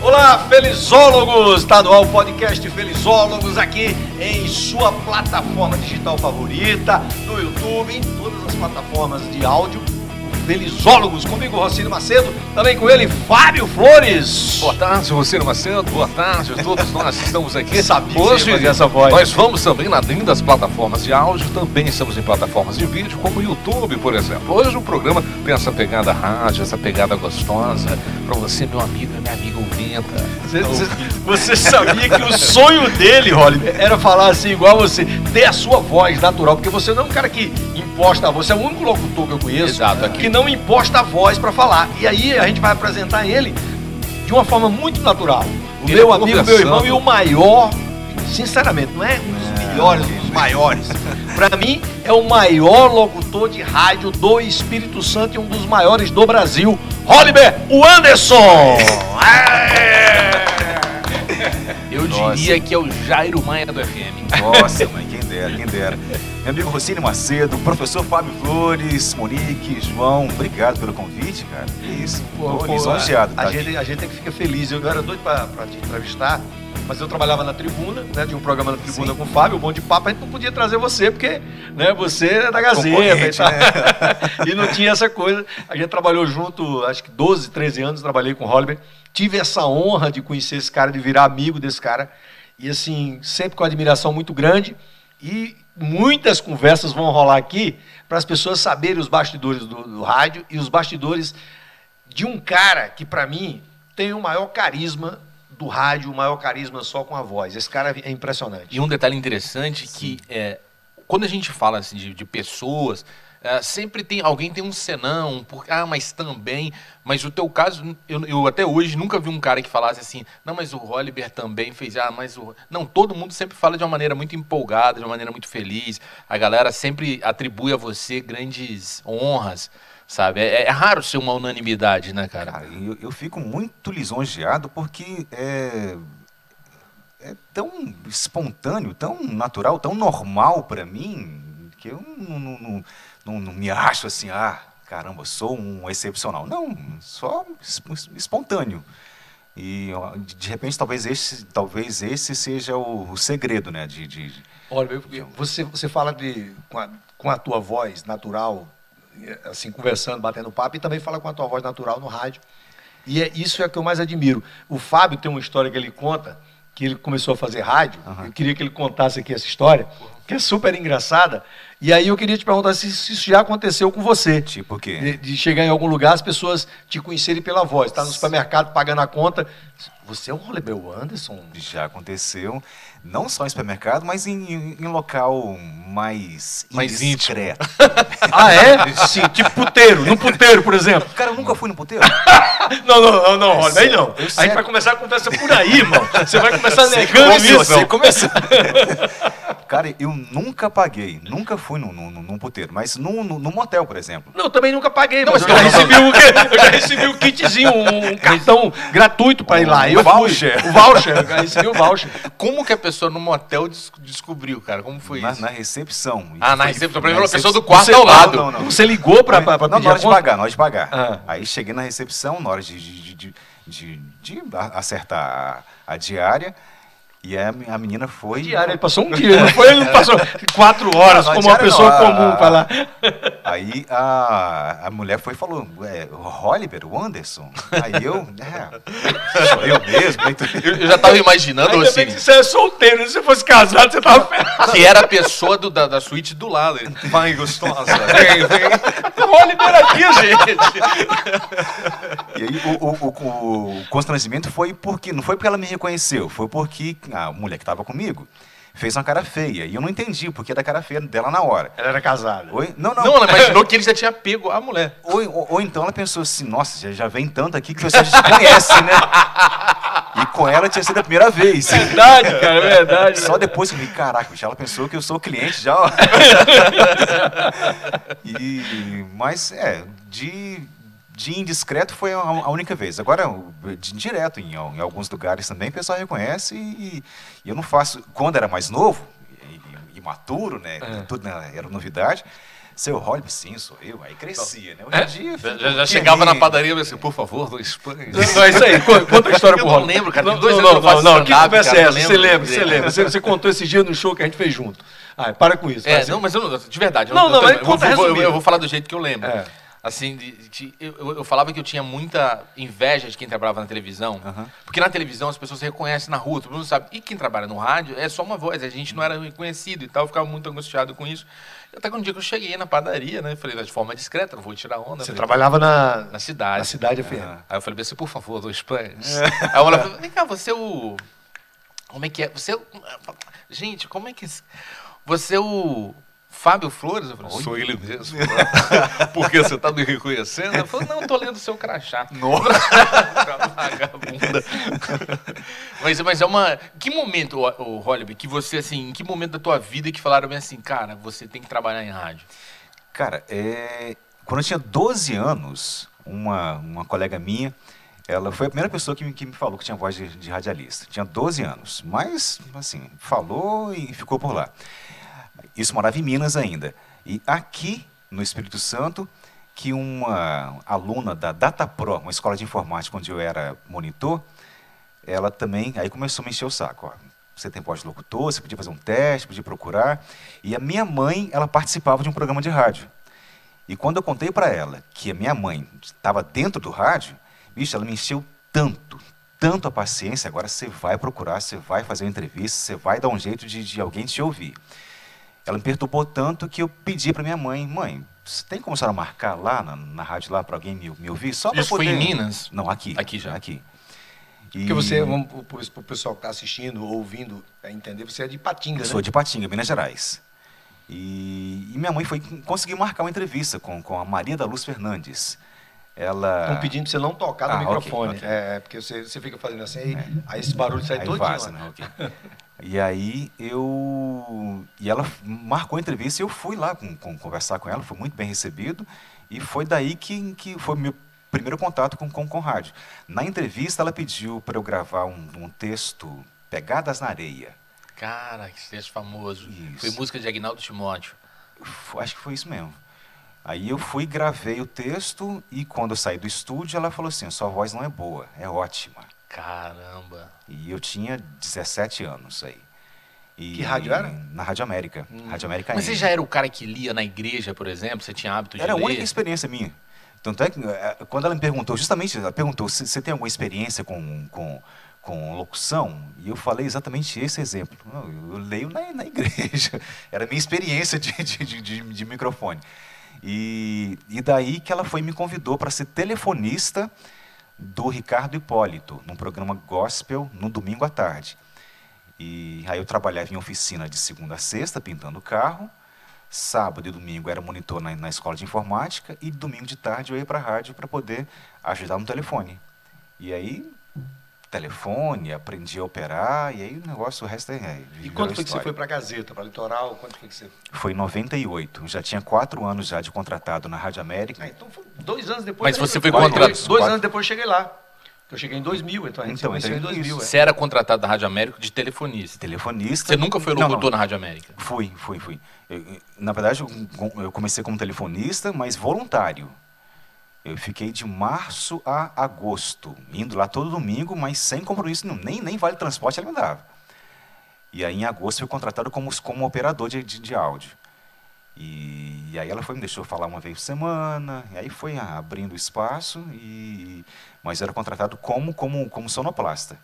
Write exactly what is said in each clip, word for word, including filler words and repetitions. Olá, felizólogos! Está no ar o podcast Felizólogos aqui em sua plataforma digital favorita, no YouTube, em todas as plataformas de áudio. Felizólogos, comigo Rossini Macedo, também com ele Fábio Flores. Boa tarde, Rossini Macedo, boa tarde a todos, nós estamos aqui. Sabia hoje essa voz. Nós vamos também além das plataformas de áudio, também estamos em plataformas de vídeo, como o YouTube, por exemplo. Hoje o programa tem essa pegada rádio, essa pegada gostosa, para você, meu amigo e minha amiga ouvinte. Você, você, você sabia que o sonho dele, Roliber, era falar assim igual você, ter a sua voz natural, porque você não é um cara que imposta a voz, você é o único locutor que eu conheço. Exato, aqui. Que não imposta a voz para falar. E aí a gente vai apresentar ele de uma forma muito natural. O meu amigo, meu irmão e o maior, sinceramente, não é um dos melhores, um dos maiores. Para mim, é o maior locutor de rádio do Espírito Santo e um dos maiores do Brasil, Roliber Wanderson. Eu diria que é o Jairo Maia do F M. Nossa, mãe, quem dera, quem dera. Meu amigo Rossini Macedo, professor Fábio Flores, Monique, João, obrigado pelo convite, cara. Que isso, pô, pô, lisonjeado. A, tá a, gente, a gente tem que ficar feliz. Eu, eu era doido pra, pra te entrevistar, mas eu trabalhava na tribuna, né? Tinha um programa na tribuna. Sim. Com o Fábio, o Bom de Papo, a gente não podia trazer você, porque né, você é da Gazeta e tal. Né? E não tinha essa coisa. A gente trabalhou junto, acho que doze, treze anos, trabalhei com o Roliber. Tive essa honra de conhecer esse cara, de virar amigo desse cara. E assim, sempre com admiração muito grande. E muitas conversas vão rolar aqui para as pessoas saberem os bastidores do, do rádio e os bastidores de um cara que, para mim, tem o maior carisma do rádio, o maior carisma só com a voz. Esse cara é impressionante. E um detalhe interessante que, é, quando a gente fala assim, de, de pessoas, é, sempre tem alguém tem um senão, um por, ah, mas também... Mas o teu caso, eu, eu até hoje nunca vi um cara que falasse assim, não, mas o Roliber também fez, ah, mas o... Não, todo mundo sempre fala de uma maneira muito empolgada, de uma maneira muito feliz. A galera sempre atribui a você grandes honras, sabe? É, é raro ser uma unanimidade, né, cara? Cara, eu, eu fico muito lisonjeado porque é, é tão espontâneo, tão natural, tão normal para mim, que eu não, não, não, não, não me acho assim, ah... Caramba, sou um excepcional. Não, só espontâneo. E, de repente, talvez esse, talvez esse seja o, o segredo, né? De, de, Olha, você, você fala de, com, a, com a tua voz natural, assim, conversando, batendo papo, e também fala com a tua voz natural no rádio. E é, isso é o que eu mais admiro. O Fábio tem uma história que ele conta, que ele começou a fazer rádio. Uhum. Eu queria que ele contasse aqui essa história, que é super engraçada. E aí eu queria te perguntar se isso já aconteceu com você. Tipo o quê? De, de chegar em algum lugar, as pessoas te conhecerem pela voz. Tá no supermercado pagando a conta. Você é o Roliber Wanderson? Já aconteceu. Não só em supermercado, mas em, em local mais, mais indiscreto. Ah, é? Sim, tipo puteiro. No puteiro, por exemplo. Cara, eu nunca fui no puteiro. Não, não, não, não, olha, aí não. A gente vai começar a conversa por aí, irmão. Você vai começar negando isso. Você começou. Cara, eu nunca paguei, nunca fui num, num, num puteiro, mas num, num motel, por exemplo. Não, eu também nunca paguei, não, mas eu já, recebi o, eu já recebi um kitzinho, um, um cartão gratuito para ir lá. Eu o voucher. Fui, o voucher, eu já recebi o voucher. Como que a pessoa no motel des descobriu, cara? Como foi na, isso? Na recepção. Ah, na recepção. Primeiro, a pessoa do quarto ao lado. Não, não, não. Você ligou para pedir a conta? Não, na hora de pagar, na hora de pagar. Ah. Aí cheguei na recepção, na hora de, de, de, de, de acertar a, a diária. E a menina foi... Diário, ele passou um dia, não foi? Ele não passou quatro horas, não, como uma pessoa não, a, comum para lá. Aí a, a mulher foi e falou, é, Roliber Wanderson? Aí eu, é, sou eu mesmo. Eu, eu já estava imaginando, ainda assim... Ainda bem que você é solteiro, se você fosse casado, você estava... Que era a pessoa do, da, da suíte do lado. Mãe gostosa. Vem, vem. Roliber aqui, gente. E aí o, o, o, o constrangimento foi porque... Não foi porque ela me reconheceu, foi porque... A mulher que estava comigo fez uma cara feia. E eu não entendi porque da cara feia dela na hora. Ela era casada. Oi? Não, não. Não, ela imaginou que ele já tinha pego a mulher. Ou, ou, ou então ela pensou assim, nossa, já, já vem tanto aqui que você já conhece, né? E com ela tinha sido a primeira vez. Verdade, cara, é verdade. Só depois que eu vi, caraca, já ela pensou que eu sou cliente já. E, mas, é, de... De indiscreto foi a única vez. Agora, de direto, em, em alguns lugares também, o pessoal reconhece e, e eu não faço... Quando era mais novo, e, imaturo, né? É. Tudo né, era novidade. Seu Roliber, sim, sou eu. Aí crescia, né? Hoje é? Dia, filho, já já chegava na padaria e eu assim, por favor, não espanhe. Não, é isso aí. Conta a história pro Roliber. Eu não lembro, cara. Não, dois não, não, não, não. Que conversa é essa? Você lembra, você lembra. Você, você contou esse dia no show que a gente fez junto. Ah, para com isso. É, assim. Não, mas eu não... De verdade. Não, eu, não, eu, mas eu, conta eu, eu, eu vou falar do jeito que eu lembro. É. Assim, de, de, eu, eu falava que eu tinha muita inveja de quem trabalhava na televisão, uhum. Porque na televisão as pessoas se reconhecem na rua, todo mundo sabe. E quem trabalha no rádio é só uma voz, a gente não era reconhecido e tal, eu ficava muito angustiado com isso. Até que um dia que eu cheguei na padaria, né? Eu falei, de forma discreta, não vou tirar onda. Você falei, trabalhava na, na cidade. Na cidade, é. É. Aí eu falei, assim, por favor, dois pães. É. Aí ela falou, vem cá, você é o... Como é que é? Você é o... Gente, como é que... Você é o... Fábio Flores? Eu falei, oi? Sou ele mesmo. Porque você está me reconhecendo? Ele falou, não, estou lendo o seu crachá. Nossa! Vagabunda. mas, mas é uma... Que momento, o Roliber, que você, assim, em que momento da tua vida que falaram bem assim, cara, você tem que trabalhar em rádio? Cara, é... quando eu tinha doze anos, uma, uma colega minha, ela foi a primeira pessoa que me, que me falou que tinha voz de, de radialista. Tinha doze anos, mas, assim, falou e ficou por lá. Isso morava em Minas ainda. E aqui, no Espírito Santo, que uma aluna da DataPro, uma escola de informática onde eu era monitor, ela também, aí começou a me encher o saco. Ó, você tem voz de locutor, você podia fazer um teste, podia procurar. E a minha mãe, ela participava de um programa de rádio. E quando eu contei para ela que a minha mãe estava dentro do rádio, bicho, ela me encheu tanto, tanto a paciência. Agora você vai procurar, você vai fazer uma entrevista, você vai dar um jeito de, de alguém te ouvir. Ela me perturbou tanto que eu pedi para minha mãe, mãe, você tem como a senhora marcar lá na, na rádio lá para alguém me, me ouvir? Só para poder... Isso foi em Minas? Não, aqui. Aqui já. Aqui. E... Porque você, para o pessoal que está assistindo, ouvindo, entender, você é de Patinga, eu né? Sou de Patinga, Minas Gerais. E, e minha mãe foi conseguir marcar uma entrevista com, com a Maria da Luz Fernandes. Ela... Estão pedindo para você não tocar no ah, microfone. Okay, okay. É, porque você, você fica fazendo assim, aí, é. Aí esse barulho sai aí todinho. Vaza, né? Okay. E aí eu... E ela marcou a entrevista e eu fui lá com, com, conversar com ela, foi muito bem recebido. E foi daí que, que foi o meu primeiro contato com, com, com rádio. Na entrevista ela pediu para eu gravar um, um texto, Pegadas na Areia. Cara, que texto famoso. Isso. Foi música de Agnaldo Timóteo. Foi, acho que foi isso mesmo. Aí eu fui, gravei o texto e quando eu saí do estúdio, ela falou assim, sua voz não é boa, é ótima. Caramba! E eu tinha dezessete anos aí. E que rádio era? Na Rádio América. Hum. Rádio América Mas ainda. Você já era o cara que lia na igreja, por exemplo? Você tinha hábito de era ler? Era a única experiência minha. Tanto é que quando ela me perguntou, justamente, ela perguntou, você tem alguma experiência com... com com locução, e eu falei exatamente esse exemplo. Eu, eu leio na, na igreja, era a minha experiência de, de, de, de microfone. E, e daí que ela foi me convidou para ser telefonista do Ricardo Hipólito, num programa gospel, no domingo à tarde. E aí eu trabalhava em oficina de segunda a sexta, pintando o carro, sábado e domingo era monitor na, na escola de informática, e domingo de tarde eu ia para a rádio para poder ajudar no telefone. E aí... telefone, aprendi a operar, e aí o negócio, o resto é... é e quando foi que você foi para a Gazeta, para Litoral? Quando foi que você... Foi em noventa e oito, já tinha quatro anos já de contratado na Rádio América. Ah, então foi dois anos depois... Mas você foi contratado... Dois, dois anos depois eu cheguei lá, eu cheguei em dois mil, então a gente então, começou então, em dois mil. Você é. Era contratado da Rádio América de telefonista? Telefonista... Você nunca foi locutor não, não. na Rádio América? Fui, fui, fui. Eu, na verdade, eu, eu comecei como telefonista, mas voluntário. Eu fiquei de março a agosto, indo lá todo domingo, mas sem compromisso nenhum. Nem, nem vale transporte ela me dava. E aí, em agosto, fui contratado como, como operador de, de, de áudio. E, e aí ela foi, me deixou falar uma vez por semana, e aí foi ah, abrindo espaço, e, mas era contratado como, como, como sonoplasta.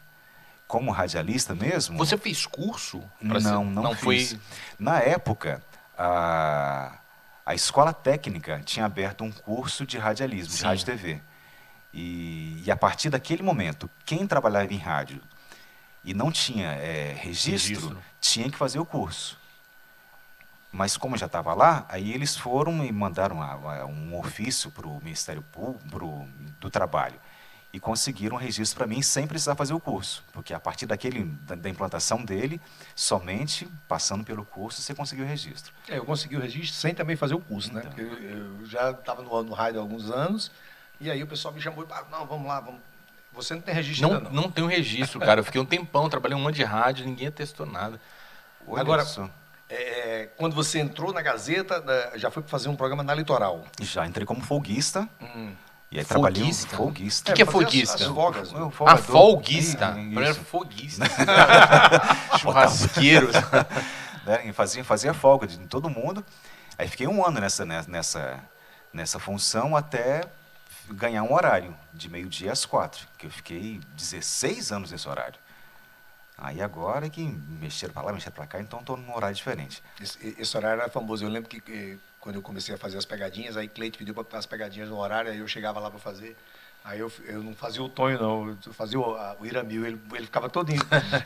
Como radialista mesmo... Você fez curso? Não, ser... não, não fiz. Foi... Na época... A... A Escola Técnica tinha aberto um curso de radialismo, Sim. de rádio e T V. E, e a partir daquele momento, quem trabalhava em rádio e não tinha é, registro, registro, tinha que fazer o curso. Mas como eu já estava lá, aí eles foram e mandaram uma, um ofício para o Ministério Público pro, do Trabalho. E conseguiram um registro para mim sem precisar fazer o curso. Porque a partir daquele, da, da implantação dele, somente passando pelo curso, você conseguiu o registro. É, eu consegui o registro sem também fazer o curso, então. Né? Eu, eu já estava no, no rádio há alguns anos, e aí o pessoal me chamou e falou, não, vamos lá, vamos... Você não tem registro não, ainda não. Não tenho registro, cara. Eu fiquei um tempão, trabalhei um monte de rádio, ninguém atestou nada. Olha Agora, É, quando você entrou na Gazeta, já foi fazer um programa na Litoral? Já entrei como folguista. Hum. E aí trabalhei um folguista. O que é, que é folguista? As, as folgas, né? Ah, folguista. É, primeiro folguista. Churrasqueiro. Né? Fazia, fazia folga de todo mundo. Aí fiquei um ano nessa, nessa, nessa função até ganhar um horário, de meio-dia às quatro. Que eu fiquei dezesseis anos nesse horário. Aí agora que mexeram para lá, mexeram para cá, então estou num horário diferente. Esse, esse horário era famoso. Eu lembro que, que quando eu comecei a fazer as pegadinhas, aí Cleite pediu para as pegadinhas no horário, aí eu chegava lá para fazer. Aí eu, eu não fazia o Tonho, não. Eu fazia o, a, o Iramil. Ele, ele ficava todo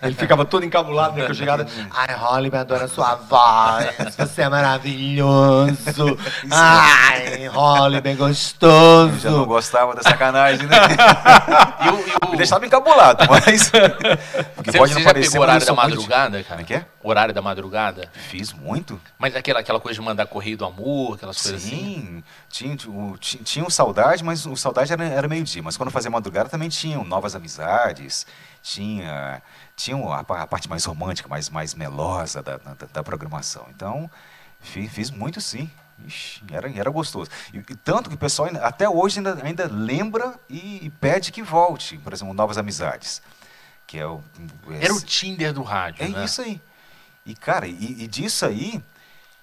ele ficava todo encabulado, né? Que eu chegava... Ai, Roliber, adoro sua voz. Você é maravilhoso. Ai, Roliber, gostoso. Eu já não gostava da sacanagem, né? eu, eu... Me deixava encabulado, mas... Porque você pode você já pegou o horário da madrugada, muito... cara? O que é? Horário da madrugada? Fiz muito. Mas aquela, aquela coisa de mandar correio do amor, aquelas coisas assim? Sim. Tinha, tinha, tinha o Saudade, mas o Saudade era, era meio dia, mas quando eu fazia madrugada também tinham novas amizades, tinha, tinha a, a parte mais romântica, mais, mais melosa da, da, da programação. Então, fiz, fiz muito sim. Ixi, era, era gostoso. E, e tanto que o pessoal ainda, até hoje ainda, ainda lembra e, e pede que volte, por exemplo, Novas Amizades. Que é o, esse... Era o Tinder do rádio, é, né? Isso aí. E, cara, e, e disso aí,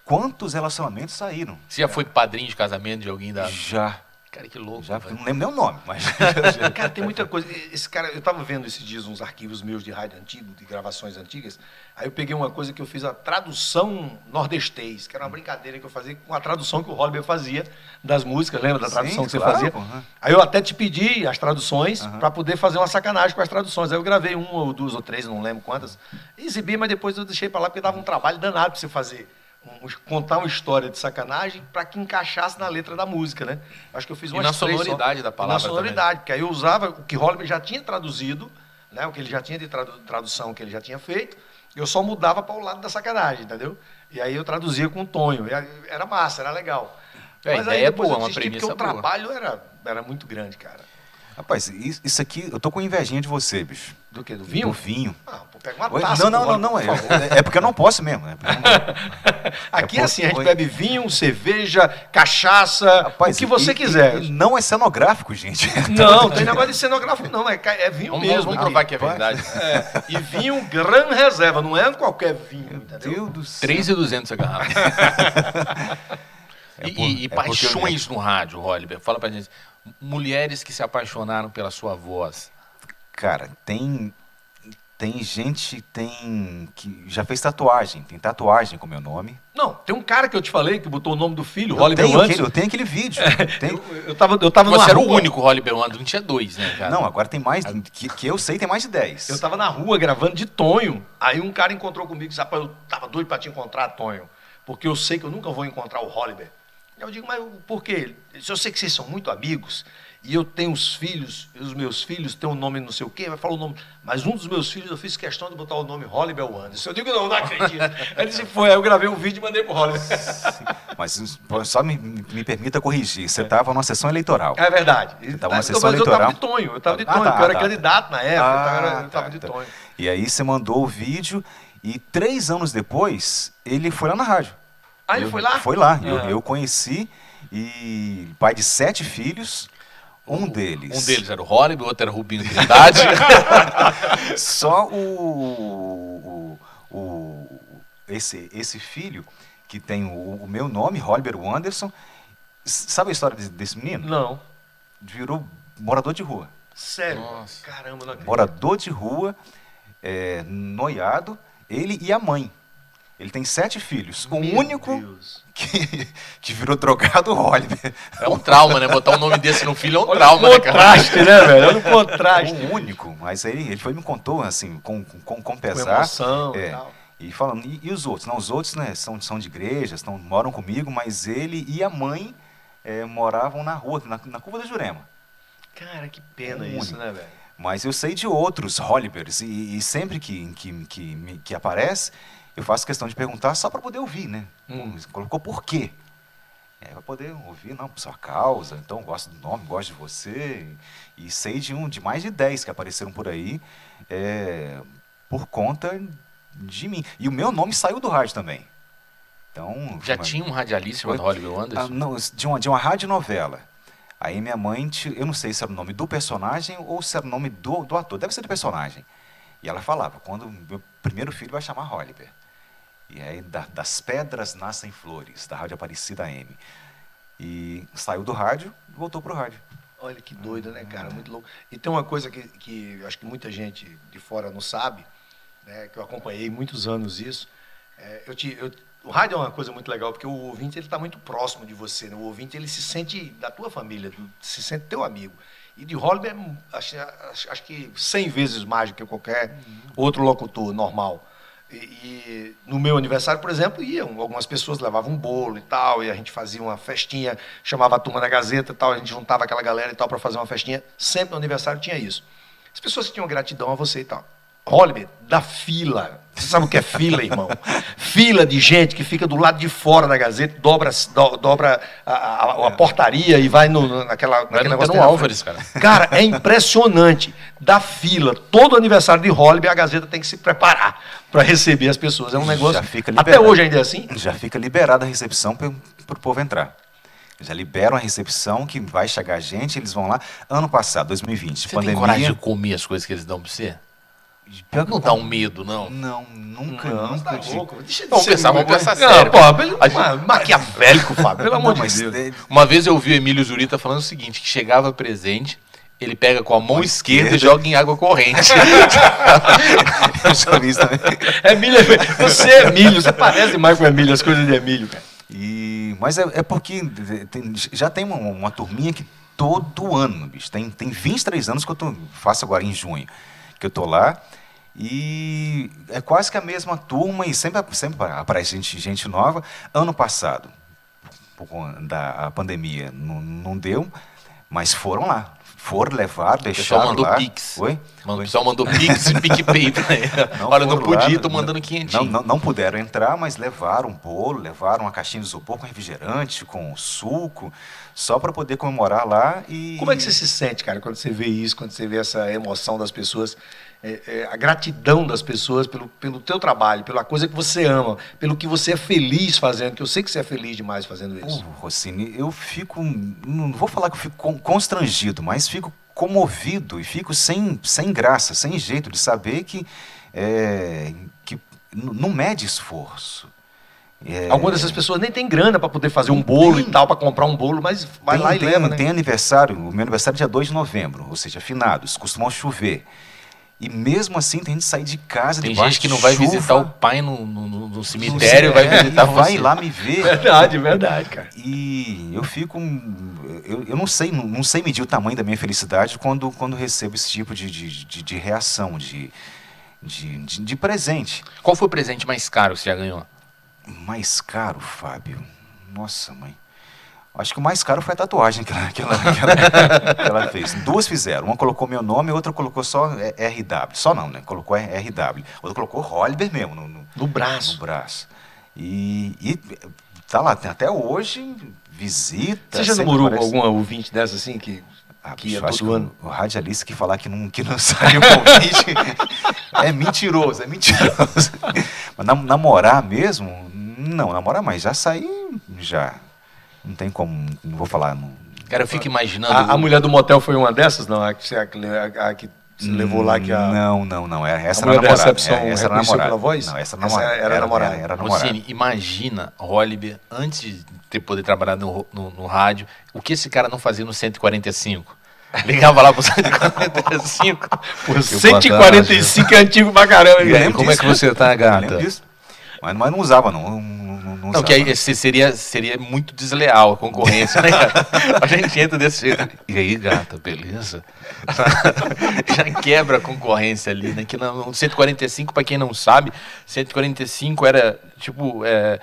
quantos relacionamentos saíram? Você já foi padrinho de casamento de alguém da... Já. Cara, que louco. Já, não lembro nem o nome, mas... Cara, tem muita coisa. Esse cara, eu estava vendo esses dias uns arquivos meus de rádio antigo, de gravações antigas, aí eu peguei uma coisa que eu fiz, a tradução nordestês, que era uma brincadeira que eu fazia com a tradução que o Roliber fazia das músicas, lembra da tradução? Sim, que você claro, fazia? Uhum. Aí eu até te pedi as traduções, uhum, para poder fazer uma sacanagem com as traduções. Aí eu gravei uma ou duas ou três, não lembro quantas, exibi, mas depois eu deixei para lá, porque dava um trabalho danado para você fazer. Um, contar uma história de sacanagem para que encaixasse na letra da música, né? Acho que eu fiz uma sonoridade, sonoridade da palavra. Na sonoridade, também. Porque aí eu usava o que Roliber já tinha traduzido, né? O que ele já tinha de tradu tradução que ele já tinha feito, eu só mudava para o lado da sacanagem, entendeu? E aí eu traduzia com o Tonho. Era massa, era legal. É, mas a ideia é boa, uma premissa boa. Porque o trabalho era, era muito grande, cara. Rapaz, isso aqui, eu tô com invejinha de você, bicho. Do quê? Do vinho? Do vinho. Ah, pô, pega uma taça. Não, não, não, não, não. É, é porque eu não posso mesmo, né? Aqui é assim, a gente bebe vinho, cerveja, cachaça, rapaz, o que você e, quiser. E não é cenográfico, gente. Não, não tem negócio de cenográfico, não. É, é vinho vamos, mesmo. Vamos provar que é verdade. É, e vinho gran reserva, não é qualquer vinho, entendeu? Meu Deus do céu. três e duzentos a garrafa. É por, e e é paixões no rádio, Roliber. Fala pra gente. Mulheres que se apaixonaram pela sua voz. Cara, tem tem gente tem que já fez tatuagem, tem tatuagem com meu nome. Não, tem um cara que eu te falei que botou o nome do filho, Roliber Wanderson. Eu tenho aquele vídeo. É, tem... eu, eu tava, eu tava Você era rua. O único Roliber Wanderson, não tinha dois, né, cara? Não, agora tem mais, que, que eu sei tem mais de dez. Eu tava na rua gravando de Tonho, aí um cara encontrou comigo e disse, rapaz, eu tava doido pra te encontrar, Tonho, porque eu sei que eu nunca vou encontrar o Roliber. Eu digo, mas por quê? Eu sei que vocês são muito amigos e eu tenho os filhos, e os meus filhos têm um nome não sei o quê, vai falar o nome. Mas um dos meus filhos eu fiz questão de botar o nome Roliber Wanderson. Eu digo, não, não acredito. Ele disse, foi. Aí eu gravei um vídeo e mandei pro Roliber. Mas só me, me permita corrigir, você estava é. numa sessão eleitoral. É verdade. Você tava numa então, sessão mas eleitoral. Eu estava de Tonho, eu estava de Tonho, ah, tá, eu era tá, candidato tá. na época, ah, eu estava tá, de tá. Tonho. E aí você mandou o vídeo e três anos depois ele foi lá na rádio. Ah, ele eu, foi lá? Foi lá. É. Eu, eu conheci, e pai de sete filhos, um, um deles... Um deles era o Roliber, o outro era o Rubinho Trindade. Só o, o, o... Esse, esse filho, que tem o, o meu nome, Roliber Wanderson, sabe a história desse, desse menino? Não. Virou morador de rua. Sério? Nossa. Caramba, não acredito. Morador de rua, é, noiado, ele e a mãe. Ele tem sete filhos. O Meu único que, que virou drogado, o Roliber. É um trauma, né? Botar um nome desse no filho é um Olha trauma, né, cara? Contraste, né, velho? Olha o contraste. O único. Mas aí ele foi me contou, assim, com, com, com pesar. Com emoção é, e tal. E falando, e, e os outros? Não, os outros, né, são, são de igrejas, estão, moram comigo, mas ele e a mãe é, moravam na rua, na, na curva da Jurema. Cara, que pena o isso, único. Né, velho? Mas eu sei de outros Rolibers. E, e sempre que, que, que, que aparece... Eu faço questão de perguntar só para poder ouvir, né? Hum. Colocou por quê? É, para poder ouvir, não, por sua causa. Então, gosto do nome, gosto de você. E sei de, um, de mais de dez que apareceram por aí é, por conta de mim. E o meu nome saiu do rádio também. Então, já uma... tinha um radialista chamado Roliber Wanderson? Ah, não, de uma, de uma radionovela. Aí minha mãe, eu não sei se era o nome do personagem ou se era o nome do, do ator, deve ser do personagem. E ela falava, quando meu primeiro filho vai chamar Roliber. E aí, da, das pedras nascem flores, da Rádio Aparecida A M. E saiu do rádio e voltou para o rádio. Olha que doido, né, cara? Muito louco. E tem uma coisa que, que eu acho que muita gente de fora não sabe, né, que eu acompanhei muitos anos isso. É, eu te, eu, o rádio é uma coisa muito legal, porque o ouvinte está muito próximo de você. Né? O ouvinte ele se sente da tua família, se sente teu amigo. E de Roliber, acho, acho, acho que cem vezes mais do que qualquer uhum. outro locutor normal. E, e no meu aniversário, por exemplo, iam algumas pessoas, levavam um bolo e tal, e a gente fazia uma festinha, chamava a turma da Gazeta e tal, a gente juntava aquela galera e tal para fazer uma festinha. Sempre no aniversário tinha isso. As pessoas tinham gratidão a você e tal. Roliber, da fila. Você sabe o que é fila, irmão? Fila de gente que fica do lado de fora da Gazeta, dobra, do, dobra a, a, a portaria e vai no, naquela... Vai naquele negócio no Álvares, cara. Cara, é impressionante. Da fila, todo aniversário de Roliber, a Gazeta tem que se preparar para receber as pessoas. É um negócio... Já fica liberado. Até hoje ainda é assim? Já fica liberada a recepção para o povo entrar. Já liberam a recepção que vai chegar gente, eles vão lá. Ano passado, dois mil e vinte, você pandemia... Você tem coragem de comer as coisas que eles dão para você? Pior que não dá um medo, não? Não, nunca, não, nunca. Tá de... louco. Deixa de ser uma coisa séria. Maquiavélico, Fábio, pelo amor de Deus. Uma vez eu vi o Emílio Zurita falando o seguinte, que chegava presente, ele pega com a mão esquerda, esquerda e joga em água corrente. Eu já vi isso também. Emílio, você é Emílio, você parece mais com Emílio, as coisas de Emílio. E, mas é, é porque tem, já tem uma, uma turminha que todo ano, bicho, tem, tem vinte e três anos que eu tô, faço agora em junho. Que eu tô lá, e é quase que a mesma turma, e sempre, sempre aparece gente, gente nova. Ano passado, por conta da pandemia, não, não deu, mas foram lá. Foram levar, deixaram mandou lá. Pix. Oi? O pessoal mandou Pix e PicPay pra ele. Olha, não podia, estou mandando quinhentinho. Não, não, não puderam entrar, mas levaram um bolo, levaram uma caixinha de isopor com refrigerante, com suco, só para poder comemorar lá. E... Como é que você se sente, cara, quando você vê isso, quando você vê essa emoção das pessoas, é, é, a gratidão das pessoas pelo, pelo teu trabalho, pela coisa que você ama, pelo que você é feliz fazendo, que eu sei que você é feliz demais fazendo isso. Oh, Rossini, eu fico, não vou falar que eu fico constrangido, mas fico comovido e fico sem, sem graça, sem jeito de saber que, é, que não mede esforço. É... Algumas dessas pessoas nem tem grana para poder fazer um bolo tem... e tal, para comprar um bolo, mas vai tem, lá e tem, leva, né? Tem aniversário, o meu aniversário é dia dois de novembro, ou seja, finados, costumam chover. E mesmo assim tem gente sair de casa tem debaixo de chuva. Tem gente que não vai visitar o pai no, no, no cemitério, no cemitério, vai visitar você. Vai lá me ver. Verdade, verdade, cara. E eu fico... Eu, eu não sei não, não sei medir o tamanho da minha felicidade quando, quando recebo esse tipo de, de, de, de reação, de, de, de, de presente. Qual foi o presente mais caro que você já ganhou? Mais caro, Fábio? Nossa, mãe. Acho que o mais caro foi a tatuagem que ela, que ela, que ela, que ela fez. Duas fizeram. Uma colocou meu nome, outra colocou só R W. Só não, né? Colocou R W. Outra colocou Roliber mesmo. No, no, no braço. No braço. E, e tá lá, até hoje, visita. Você já namorou com alguma ouvinte dessa assim que... Ah, que bicho, é todo ano. O radialista que falar que não, que não saiu convite é mentiroso, é mentiroso. Mas nam namorar mesmo? Não, namorar mais. Já saí, já. Não tem como, não vou falar. Não. Cara, eu fico imaginando... A, a mulher do motel foi uma dessas? Não, a que você a, a que se levou lá que a... Não, não, não. Essa era a namorada. Recepção, é, essa era a namorada. Pela voz? Não, essa, namora... essa era a namorada. Era, era, era Rossini, imagina Roliber, antes de ter poder trabalhar no, no, no rádio, o que esse cara não fazia no cento e quarenta e cinco? Ligava lá pro cento e quarenta e cinco. Pô, cento e quarenta e cinco é antigo pra caramba. Como é que você tá, gata? Mas, mas não usava, não. Não, não que aí seria, seria muito desleal a concorrência, né, cara? A gente entra desse jeito. E aí, gata, beleza? Já quebra a concorrência ali, né? Que no cento e quarenta e cinco, para quem não sabe, cento e quarenta e cinco era, tipo, é,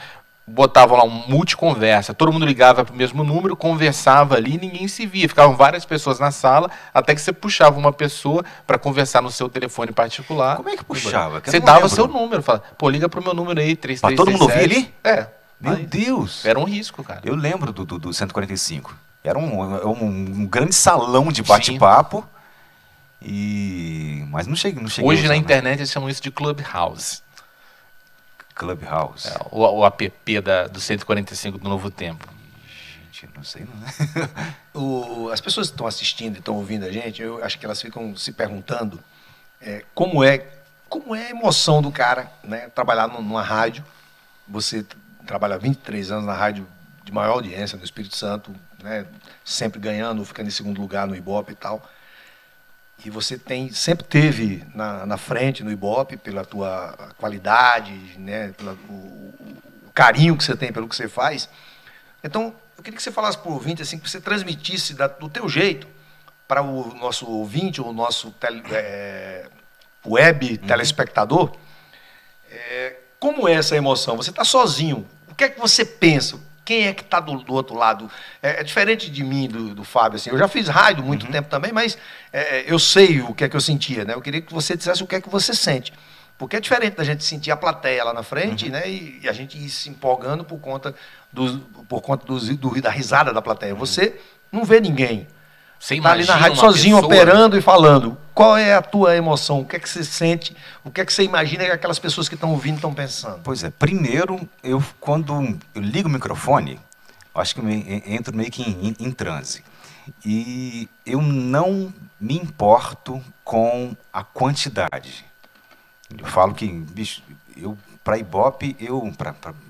botavam lá um multiconversa. Todo mundo ligava pro mesmo número, conversava ali e ninguém se via. Ficavam várias pessoas na sala, até que você puxava uma pessoa para conversar no seu telefone particular. Como é que puxava? Que você dava lembro. Seu número, falava, pô, liga pro meu número aí, três três três sete. Pra todo mundo ouvir ali? É. Meu aí, Deus! Era um risco, cara. Eu lembro do, do, do cento e quarenta e cinco. Era um, um, um grande salão de bate-papo. E... Mas não cheguei, não cheguei. Hoje na internet eles chamam isso de Clubhouse. Clubhouse. É, o, o app da, do cento e quarenta e cinco do Novo Tempo. Gente, não sei não. o, as pessoas que estão assistindo e estão ouvindo a gente, eu acho que elas ficam se perguntando é, como, é, como é a emoção do cara, né? Trabalhar numa rádio. Você trabalha vinte e três anos na rádio de maior audiência do Espírito Santo, né? Sempre ganhando, ficando em segundo lugar no Ibope e tal. E você tem, sempre teve na, na frente, no Ibope, pela tua qualidade, né, pela, o, o carinho que você tem pelo que você faz. Então, eu queria que você falasse para o ouvinte, assim, que você transmitisse da, do teu jeito para o nosso ouvinte, o nosso tele, é, web telespectador, é, como é essa emoção? Você está sozinho, o que é que você pensa? Quem é que está do, do outro lado? É, é diferente de mim, do, do Fábio. Assim, eu já fiz rádio muito uhum. tempo também, mas é, eu sei o que é que eu sentia. Né? Eu queria que você dissesse o que é que você sente. Porque é diferente da gente sentir a plateia lá na frente, uhum. né? e, e a gente ir se empolgando por conta, do, por conta do, do, da risada da plateia. Uhum. Você não vê ninguém. Você está ali na rádio sozinho, pessoa... operando e falando. Qual é a tua emoção? O que é que você sente? O que é que você imagina que aquelas pessoas que estão ouvindo estão pensando? Pois é, primeiro, eu, quando eu ligo o microfone, acho que eu me, entro meio que em, em, em transe. E eu não me importo com a quantidade. Eu falo que, bicho, eu para Ibope, eu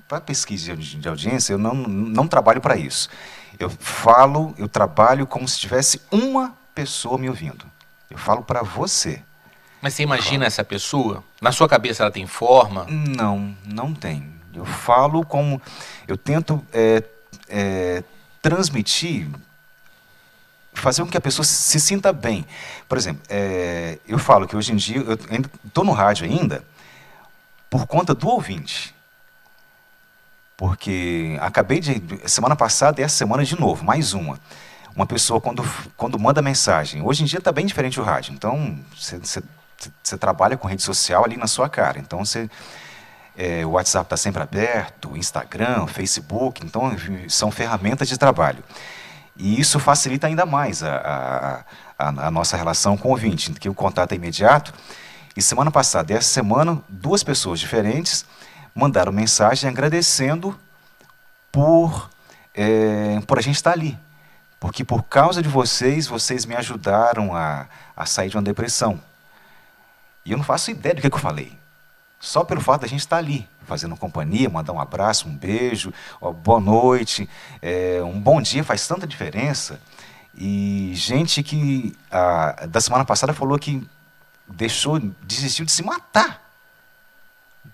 para pesquisa de, de audiência, eu não, não trabalho para isso. Eu falo, eu trabalho como se tivesse uma pessoa me ouvindo. Eu falo para você. Mas você imagina essa pessoa? Na sua cabeça ela tem forma? Não, não tem. Eu falo como... Eu tento é, é, transmitir, fazer com que a pessoa se sinta bem. Por exemplo, é, eu falo que hoje em dia... Eu estou no rádio ainda por conta do ouvinte. Porque acabei de... Semana passada e essa semana de novo, mais uma. Uma pessoa, quando, quando manda mensagem... Hoje em dia está bem diferente o rádio. Então, você trabalha com rede social ali na sua cara. Então, cê, é, o WhatsApp está sempre aberto, Instagram, Facebook. Então, são ferramentas de trabalho. E isso facilita ainda mais a, a, a, a nossa relação com o ouvinte, que o contato é imediato. E semana passada e essa semana, duas pessoas diferentes... mandaram mensagem agradecendo por, é, por a gente estar ali. Porque por causa de vocês, vocês me ajudaram a, a sair de uma depressão. E eu não faço ideia do que, é que eu falei. Só pelo fato da gente estar ali, fazendo companhia, mandar um abraço, um beijo, ó, boa noite, é, um bom dia, faz tanta diferença. E gente que a, da semana passada falou que deixou, desistiu de se matar.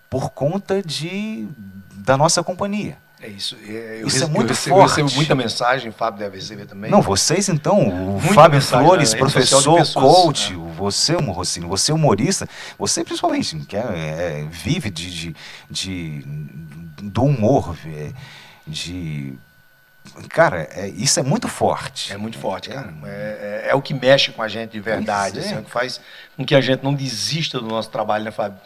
Por conta de, da nossa companhia. É isso. Eu isso rece, é muito eu recebo, forte. Eu recebo muita mensagem, Fábio deve receber também. Não, vocês então, é, o Fábio mensagem, Flores, né? Professor, pessoas, coach, né? Você, um Rossini, você humorista, você principalmente que é, é, vive de, de, de, do humor, de... Cara, é, isso é muito forte. É muito forte, cara. É, é, é o que mexe com a gente de verdade, assim, é o que faz com que a gente não desista do nosso trabalho, né, Fábio?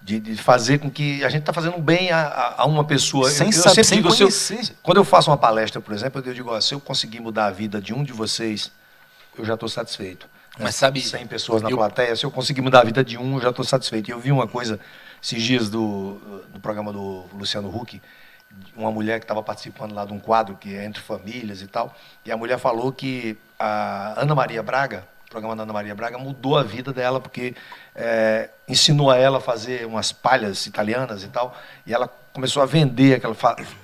De, de fazer com que a gente está fazendo bem a, a uma pessoa. Sem eu, eu saber, sem digo, conhecer. Se eu, quando eu faço uma palestra, por exemplo, eu digo, ó, se eu conseguir mudar a vida de um de vocês, eu já estou satisfeito. Mas sabe... cem pessoas na eu... plateia, se eu conseguir mudar a vida de um, eu já estou satisfeito. E eu vi uma coisa, esses dias do, do programa do Luciano Huck, uma mulher que estava participando lá de um quadro que é entre famílias e tal, e a mulher falou que a Ana Maria Braga... O programa da Ana Maria Braga mudou a vida dela, porque é, ensinou a ela a fazer umas palhas italianas e tal, e ela começou a vender aquela...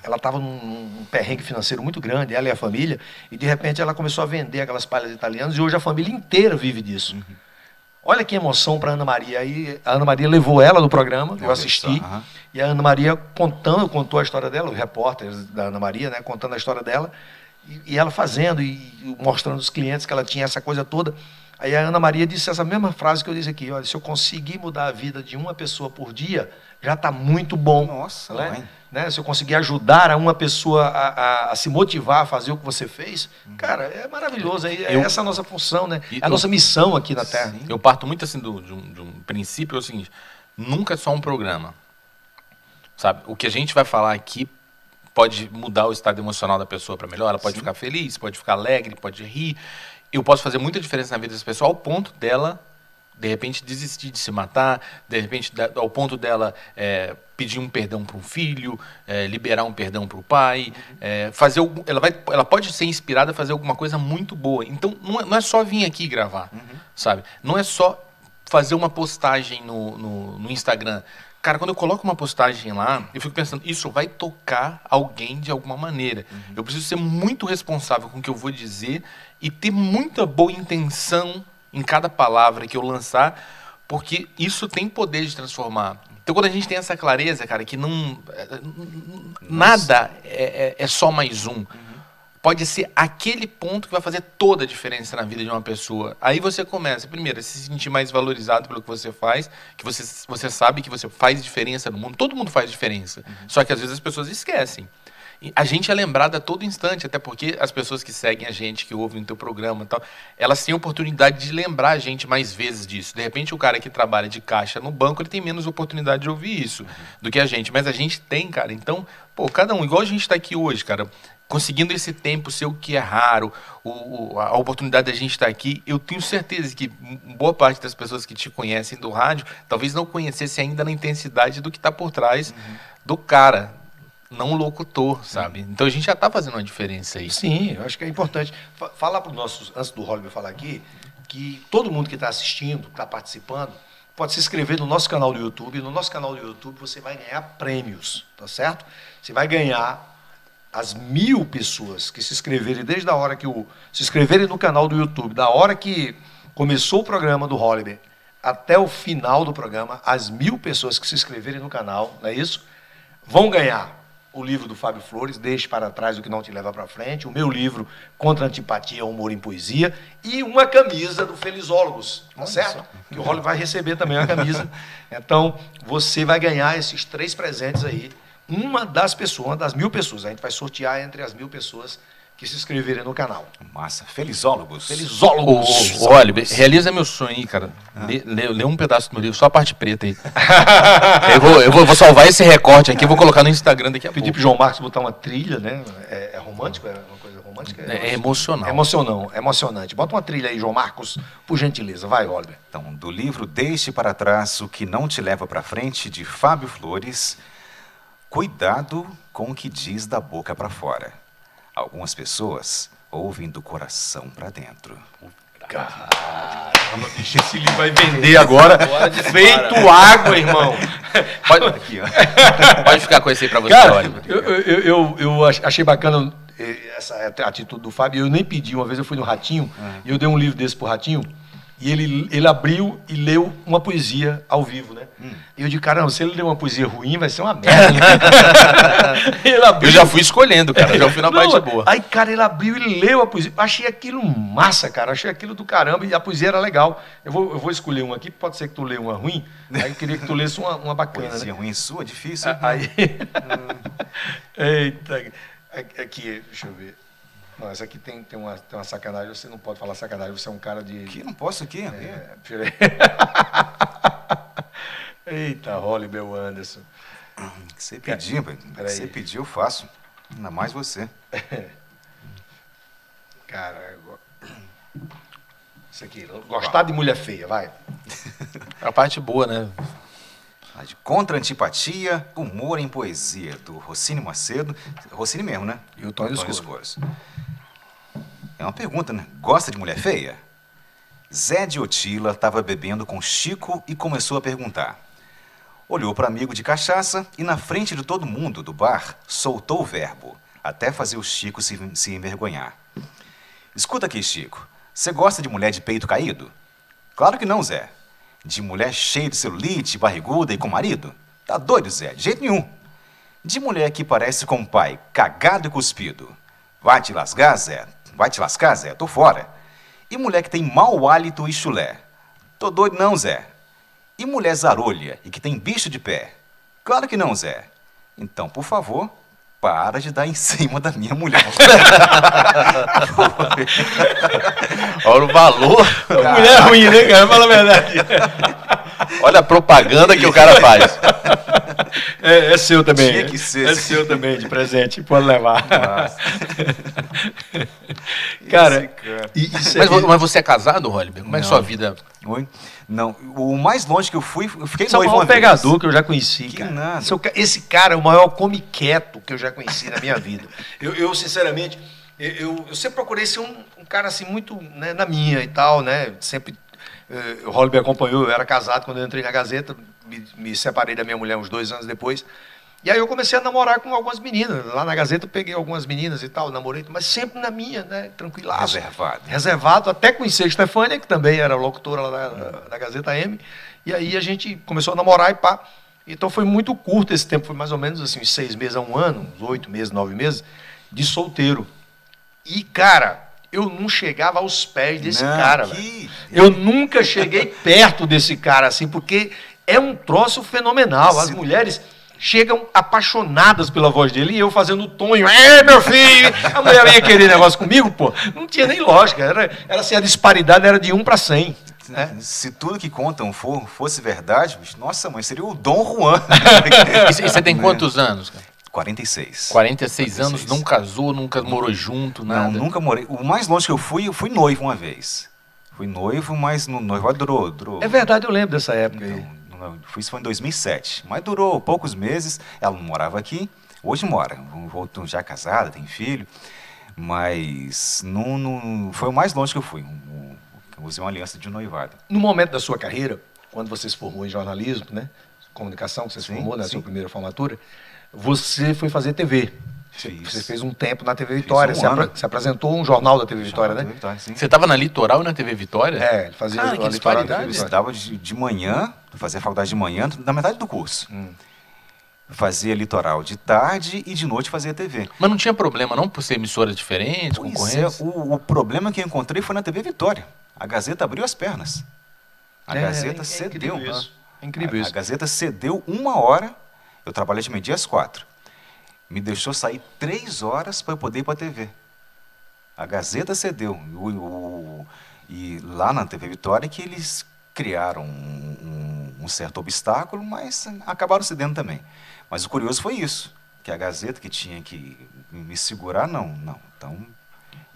Ela estava num, num perrengue financeiro muito grande, ela e a família, e de repente ela começou a vender aquelas palhas italianas, e hoje a família inteira vive disso. Uhum. Olha que emoção para a Ana Maria. Aí a Ana Maria levou ela no programa, eu assisti, uhum. e a Ana Maria contando, contou a história dela, os repórteres da Ana Maria, né, contando a história dela, e ela fazendo e mostrando os clientes que ela tinha essa coisa toda. Aí a Ana Maria disse essa mesma frase que eu disse aqui, olha, se eu conseguir mudar a vida de uma pessoa por dia, já está muito bom. Nossa, né? Né? Se eu conseguir ajudar a uma pessoa a, a, a se motivar a fazer o que você fez, cara, é maravilhoso. É, é eu, essa a nossa função, né? É a nossa missão aqui na Terra. Sim. Eu parto muito assim do, de, um, de um princípio, é o seguinte, nunca é só um programa. Sabe? O que a gente vai falar aqui pode mudar o estado emocional da pessoa para melhor, ela pode Sim. ficar feliz, pode ficar alegre, pode rir. Eu posso fazer muita diferença na vida dessa pessoa ao ponto dela de repente desistir de se matar, de repente ao ponto dela é, pedir um perdão para um filho, é, liberar um perdão para o pai, é, fazer algum, ela, vai, ela pode ser inspirada a fazer alguma coisa muito boa. Então não é, não é só vir aqui gravar, uhum. sabe? Não é só fazer uma postagem no, no, no Instagram. Cara, quando eu coloco uma postagem lá, eu fico pensando, isso vai tocar alguém de alguma maneira. Uhum. Eu preciso ser muito responsável com o que eu vou dizer e ter muita boa intenção em cada palavra que eu lançar, porque isso tem poder de transformar. Então, quando a gente tem essa clareza, cara, que não... Nada é, é, é só mais um. Uhum. Pode ser aquele ponto que vai fazer toda a diferença na vida de uma pessoa. Aí você começa, primeiro, a se sentir mais valorizado pelo que você faz, que você, você sabe que você faz diferença no mundo. Todo mundo faz diferença. Uhum. Só que, às vezes, as pessoas esquecem. A gente é lembrado a todo instante, até porque as pessoas que seguem a gente, que ouvem o teu programa e tal, elas têm a oportunidade de lembrar a gente mais vezes disso. De repente, o cara que trabalha de caixa no banco, ele tem menos oportunidade de ouvir isso do que a gente. Mas a gente tem, cara. Então, pô, cada um, igual a gente está aqui hoje, cara, conseguindo esse tempo ser o que é raro, o, o, a oportunidade da gente estar aqui, eu tenho certeza que boa parte das pessoas que te conhecem do rádio, talvez não conhecesse ainda na intensidade do que está por trás uhum. do cara, não locutor, sabe? Então a gente já está fazendo uma diferença aí. Sim, eu acho que é importante. Falar para os nossos, antes do Roliber falar aqui, que todo mundo que está assistindo, que está participando, pode se inscrever no nosso canal do YouTube. No nosso canal do YouTube você vai ganhar prêmios, tá certo? Você vai ganhar as mil pessoas que se inscreverem desde a hora que o... Se inscreverem no canal do YouTube, da hora que começou o programa do Roliber até o final do programa, as mil pessoas que se inscreverem no canal, não é isso? Vão ganhar o livro do Fábio Flores, Deixe para Trás o que Não Te Leva para Frente, o meu livro Contra a Antipatia, Humor em Poesia, e uma camisa do Felizólogos, tá certo? Que o Roliber vai receber também uma camisa. Então, você vai ganhar esses três presentes aí. Uma das pessoas, uma das mil pessoas. A gente vai sortear entre as mil pessoas que se inscreverem no canal. Massa. Felizólogos. Felizólogos. Ô, Roliber, realiza meu sonho aí, cara. Ah. Lê, lê, lê um pedaço do meu livro, só a parte preta aí. eu vou, eu vou, vou salvar esse recorte aqui, vou colocar no Instagram daqui a pouco. Pedir pro João Marcos botar uma trilha, né? É, é romântico? É uma coisa romântica? É, é, é emocional. É emocional, é emocionante. Bota uma trilha aí, João Marcos, por gentileza. Vai, Roliber. Então, do livro Deixe para Trás o que Não Te Leva para Frente, de Fábio Flores... Cuidado com o que diz da boca para fora. Algumas pessoas ouvem do coração para dentro. Caramba, bicho, esse livro vai vender agora. agora feito água, irmão. Pode, aqui, ó. Pode ficar com esse aí para você, Roliber. Eu, eu, eu, eu achei bacana essa atitude do Fábio. Eu nem pedi. Uma vez eu fui no Ratinho uhum. e eu dei um livro desse pro Ratinho. E ele, ele abriu e leu uma poesia ao vivo, né? Hum. E eu disse, caramba, se ele ler uma poesia ruim, vai ser uma merda. Ele abriu. Eu já fui escolhendo, cara. Eu já fui na parte boa. Aí, cara, ele abriu e leu a poesia. Achei aquilo massa, cara. Achei aquilo do caramba. E a poesia era legal. Eu vou, eu vou escolher uma aqui, pode ser que tu lê uma ruim. Aí eu queria que tu lesse uma, uma bacana. Poesia né? ruim sua, difícil. Ah, aí... Eita. Aqui, deixa eu ver. Não, essa aqui tem, tem, uma, tem uma sacanagem, você não pode falar sacanagem, você é um cara de... Que não posso aqui? É, Eita, Roliber Wanderson. Você pediu, peraí. Você pediu, eu faço. Ainda mais você. Cara, isso aqui, gostar de mulher feia, vai. É a parte boa, né? De Contra a Antipatia, Humor em Poesia, do Rossini Macedo. Rossini mesmo, né? E o Tony dos Flores. É uma pergunta, né? Gosta de mulher feia? Zé de Otila estava bebendo com Chico e começou a perguntar. Olhou para amigo de cachaça e, na frente de todo mundo do bar, soltou o verbo, até fazer o Chico se, se envergonhar. Escuta aqui, Chico. Você gosta de mulher de peito caído? Claro que não, Zé. De mulher cheia de celulite, barriguda e com marido? Tá doido, Zé? De jeito nenhum. De mulher que parece com o pai, cagado e cuspido? Vai te lascar, Zé? Vai te lascar, Zé? Tô fora. E mulher que tem mau hálito e chulé? Tô doido não, Zé. E mulher zarolha e que tem bicho de pé? Claro que não, Zé. Então, por favor... Para de dar em cima da minha mulher. Olha o valor. Caraca. Mulher ruim, né, cara? Fala a verdade. Olha a propaganda que o cara faz. É, é seu também. Tinha que ser. É seu também, de presente. Pode levar. Cara, cara. E, e mas, mas você é casado, Roliber? Como é sua vida Oi? Não, o mais longe que eu fui, eu fiquei São Paulo pegador vez. Que eu já conheci, que cara. Nada. Esse cara é o maior come quieto que eu já conheci na minha vida. Eu, eu sinceramente, eu, eu sempre procurei ser um, um cara assim muito, né, na minha e tal, né? Sempre, eh, o Roliber acompanhou, eu era casado quando eu entrei na Gazeta, me, me separei da minha mulher uns dois anos depois. E aí eu comecei a namorar com algumas meninas. Lá na Gazeta eu peguei algumas meninas e tal, namorei, mas sempre na minha, né? Tranquilaço. Reservado. Reservado, até conhecer a Stefania, que também era locutora lá da, da Gazeta M. E aí a gente começou a namorar e pá. Então foi muito curto esse tempo, foi mais ou menos assim, uns seis meses a um ano, uns oito meses, nove meses, de solteiro. E, cara, eu não chegava aos pés desse não, cara, que... velho. Eu nunca cheguei perto desse cara, assim, porque é um troço fenomenal. As mulheres... chegam apaixonadas pela voz dele, e eu fazendo o tonho, é, meu filho, a mulher ia querer negócio comigo, pô, não tinha nem lógica, era, era assim, a disparidade era de um para cem. Né? Se tudo que contam for, fosse verdade, nossa mãe, seria o Dom Juan. E você tem quantos anos, cara? quarenta e seis. quarenta e seis anos, não casou, nunca morou junto, nada? Não, nunca morei, o mais longe que eu fui, eu fui noivo uma vez, fui noivo, mas no noivo durou, durou. É verdade, eu lembro dessa época aí. Então, isso foi em dois mil e sete, mas durou poucos meses, ela não morava aqui, hoje mora, voltou já casada, tem filho, mas não, não, foi o mais longe que eu fui, eu usei uma aliança de noivado. No momento da sua carreira, quando você se formou em jornalismo, né, comunicação, que você se sim, formou na sim. sua primeira formatura, você foi fazer T V. Fiz. Você fez um tempo na T V Vitória, um você, apra você apresentou um jornal da T V Vitória, né? Vitória, você estava na Litoral e na T V Vitória? É, fazia cara, a Litoral na T V Vitória. Eu estudava de, de manhã, fazia a faculdade de manhã, na metade do curso. Hum. Fazia Litoral de tarde e de noite fazia T V. Mas não tinha problema não por ser emissora diferente, pois concorrência? É, o, o problema que eu encontrei foi na T V Vitória. A Gazeta abriu as pernas. A é, Gazeta é, cedeu. É incrível isso. É incrível a, isso. A Gazeta cedeu uma hora, eu trabalhei de meio-dia às quatro. Me deixou sair três horas para eu poder ir para a T V. A Gazeta cedeu. O, o, e lá na T V Vitória que eles criaram um, um, um certo obstáculo, mas acabaram cedendo também. Mas o curioso foi isso, que a Gazeta que tinha que me segurar, não. não. Então,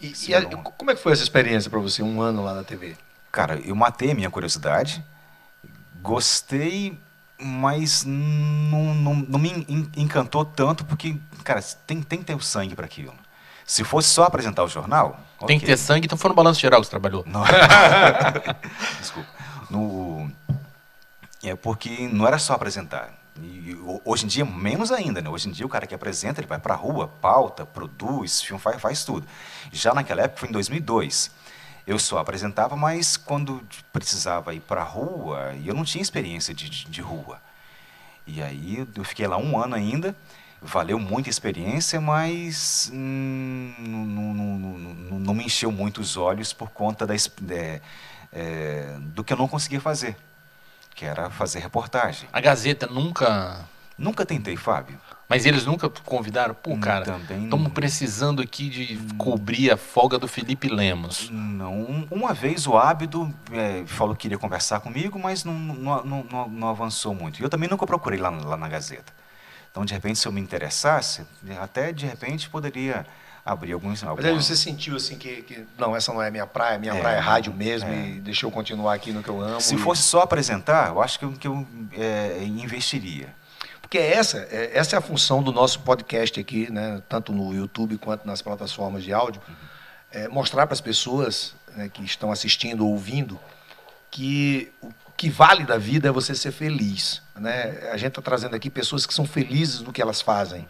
e, e a, uma... como é que foi essa experiência para você, um ano lá na T V? Cara, eu matei a minha curiosidade, gostei... mas não, não, não me encantou tanto, porque, cara, tem, tem que ter o sangue para aquilo. Se fosse só apresentar o jornal... Tem okay. que ter sangue, então foi no Balanço Geral que você trabalhou. Não. Desculpa. No, é porque não era só apresentar. E, hoje em dia, menos ainda, né? Hoje em dia, o cara que apresenta, ele vai para a rua, pauta, produz, filme, faz, faz tudo. Já naquela época, foi em dois mil e dois. Eu só apresentava, mas quando precisava ir para a rua, eu não tinha experiência de, de, de rua. E aí eu fiquei lá um ano ainda, valeu muita experiência, mas hum, não, não, não, não me encheu muito os olhos por conta da, é, é, do que eu não conseguia fazer, que era fazer reportagem. A Gazeta nunca... Nunca tentei, Fábio. Mas eles nunca convidaram? Pô, cara, estamos precisando aqui de cobrir a folga do Felipe Lemos. Não, uma vez o Ábido é, falou que iria conversar comigo, mas não, não, não, não avançou muito. E eu também nunca procurei lá, lá na Gazeta. Então, de repente, se eu me interessasse, até de repente poderia abrir alguns... Mas aí você sentiu assim que, que, não, essa não é minha praia, minha é, praia é rádio mesmo, é. E deixa eu continuar aqui no que eu amo. Se e... fosse só apresentar, eu acho que eu, que eu é, investiria. Porque essa, essa é a função do nosso podcast aqui, né? Tanto no YouTube quanto nas plataformas de áudio, é mostrar para as pessoas, né, que estão assistindo ou ouvindo, que o que vale da vida é você ser feliz. Né? A gente está trazendo aqui pessoas que são felizes no que elas fazem,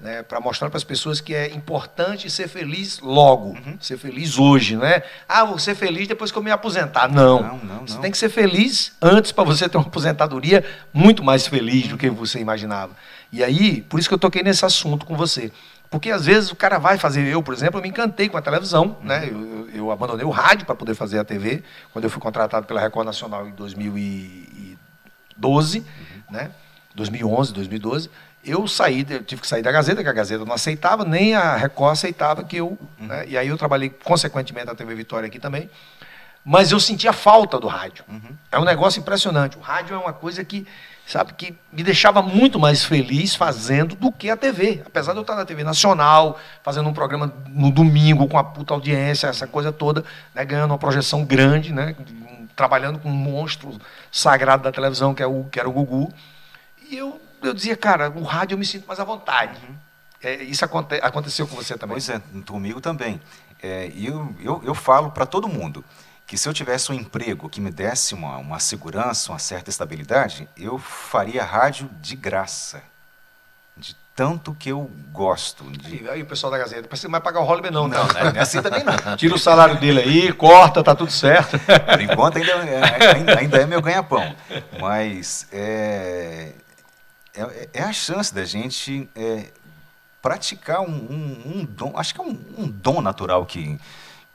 né? Para mostrar para as pessoas que é importante ser feliz logo, uhum. ser feliz hoje. Né? Ah, vou ser feliz depois que eu me aposentar. Não. não, não Você tem que ser feliz antes para você ter uma aposentadoria muito mais feliz do que você imaginava. E aí, por isso que eu toquei nesse assunto com você. Porque às vezes o cara vai fazer... Eu, por exemplo, eu me encantei com a televisão. Uhum. Né? Eu, eu abandonei o rádio para poder fazer a T V, quando eu fui contratado pela Record Nacional em dois mil e doze, uhum. né? dois mil e onze, dois mil e doze. Eu saí, eu tive que sair da Gazeta, que a Gazeta não aceitava, nem a Record aceitava que eu... Uhum. Né? E aí eu trabalhei, consequentemente, na T V Vitória aqui também. Mas eu sentia falta do rádio. Uhum. É um negócio impressionante. O rádio é uma coisa que, sabe, que me deixava muito mais feliz fazendo do que a T V. Apesar de eu estar na T V Nacional, fazendo um programa no domingo, com a puta audiência, essa coisa toda, né? Ganhando uma projeção grande, né? trabalhando com um monstro sagrado da televisão, que, é o, que era o Gugu. E eu, eu dizia, cara, o rádio eu me sinto mais à vontade. É, isso aconte, aconteceu com você também? Pois é, comigo também. É, eu, eu, eu falo para todo mundo que se eu tivesse um emprego que me desse uma, uma segurança, uma certa estabilidade, eu faria rádio de graça. De tanto que eu gosto. De... Aí o pessoal da Gazeta, você não vai pagar o Roliber não, né? Não, não é assim também não. Tira o salário dele aí, corta, tá tudo certo. Por enquanto ainda é, ainda, ainda é meu ganha-pão. Mas é, é, é a chance da gente é, praticar um, um, um dom, acho que é um, um dom natural que...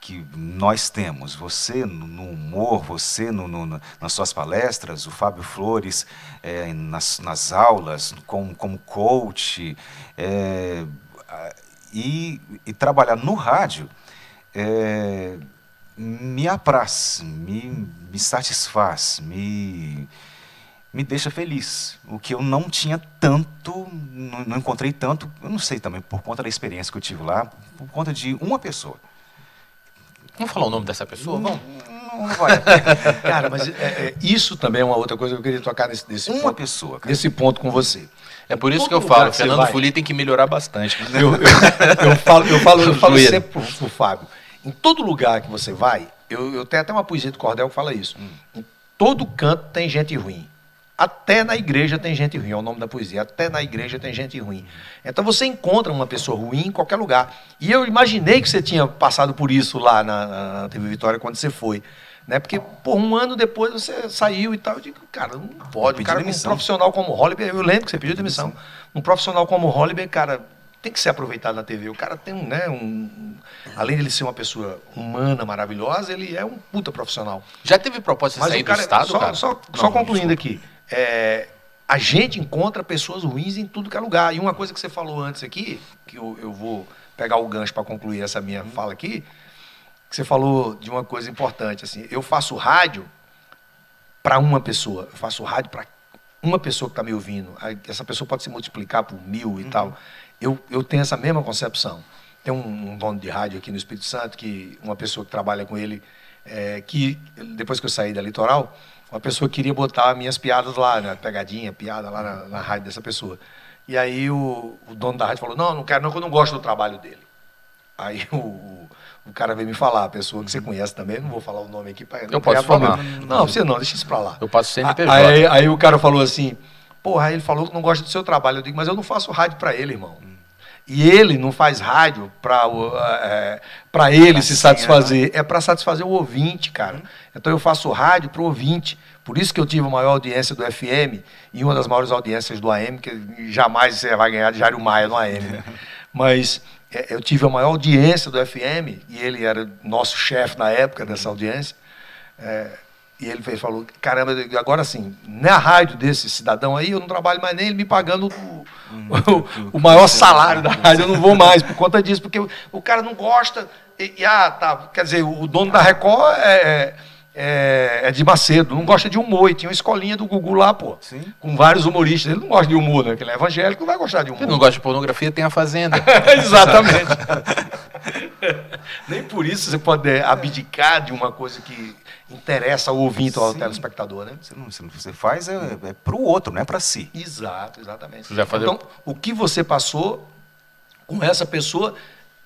que nós temos, você no humor, você no, no, nas suas palestras, o Fábio Flores é, nas, nas aulas, como, como coach, é, e, e trabalhar no rádio é, me apraz, me, me satisfaz, me, me deixa feliz, o que eu não tinha tanto, não, não encontrei tanto, eu não sei também, por conta da experiência que eu tive lá, por conta de uma pessoa. Vamos falar o nome dessa pessoa? Vamos? Não, não vai. Cara, mas é, é, isso também é uma outra coisa que eu queria tocar nesse, nesse uma ponto, pessoa, cara. Nesse ponto com você. É por isso Todo que eu falo, que Fernando Fuli tem que melhorar bastante. Eu, eu, eu falo, eu falo, eu falo sempre pro, pro Fábio, em todo lugar que você vai, eu, eu tenho até uma poesia do Cordel que fala isso, em todo canto tem gente ruim. Até na igreja tem gente ruim, é o nome da poesia. Até na igreja tem gente ruim. Então você encontra uma pessoa ruim em qualquer lugar. E eu imaginei que você tinha passado por isso lá na, na T V Vitória quando você foi. Né? Porque por um ano depois você saiu e tal. Eu digo, cara, não pode. Um cara, um profissional como o Roliber, eu lembro que você pediu demissão. Um profissional como o Roliber, cara, tem que ser aproveitado na T V. O cara tem um, né, um... Além de ele ser uma pessoa humana, maravilhosa, ele é um puta profissional. Já teve proposta de sair do Estado, só, cara? Só, não, só concluindo aqui. É, a gente encontra pessoas ruins em tudo que é lugar. E uma coisa que você falou antes aqui, que eu, eu vou pegar o gancho para concluir essa minha fala aqui, que você falou de uma coisa importante. Assim, eu faço rádio para uma pessoa. Eu faço rádio para uma pessoa que está me ouvindo. Essa pessoa pode se multiplicar por mil e uhum. tal. Eu, eu tenho essa mesma concepção. Tem um, um dono de rádio aqui no Espírito Santo, que uma pessoa que trabalha com ele, é, que depois que eu saí da Litoral... Uma pessoa queria botar minhas piadas lá, né? Pegadinha, piada lá na, na rádio dessa pessoa. E aí o, o dono da rádio falou, não, não quero não, que eu não gosto do trabalho dele. Aí o, o, o cara veio me falar, a pessoa que você conhece também, não vou falar o nome aqui. Pra, eu não posso falar. Problema. Não, você não, deixa isso pra lá. Eu passo C N P J. Aí, aí o cara falou assim, porra, aí ele falou que não gosta do seu trabalho. Eu digo, mas eu não faço rádio pra ele, irmão. E ele não faz rádio para é, para ele assim, se satisfazer, é, é para satisfazer o ouvinte, cara. Hum. Então eu faço rádio para o ouvinte. Por isso que eu tive a maior audiência do F M e uma das maiores audiências do A M, que jamais você vai ganhar de Jairo Maia no A M. Né? Mas é, eu tive a maior audiência do F M, e ele era nosso chefe na época dessa audiência. É, e ele fez, falou, caramba, agora sim, na rádio desse cidadão aí, eu não trabalho mais nem ele me pagando o, o, o maior salário da rádio, eu não vou mais por conta disso, porque o, o cara não gosta, e, e ah, tá, quer dizer, o dono da Record é, é, é de Macedo, não gosta de humor, e tinha uma escolinha do Gugu lá, pô, sim. Com vários humoristas, ele não gosta de humor, né, porque ele é evangélico, não vai gostar de humor. Ele não gosta de pornografia, tem a Fazenda. Exatamente. Nem por isso você pode abdicar de uma coisa que interessa ao ouvinte ou ao telespectador, né? Você, não, você faz é, é para o outro, não é para si. Exato, exatamente. Fazer... Então, o que você passou com essa pessoa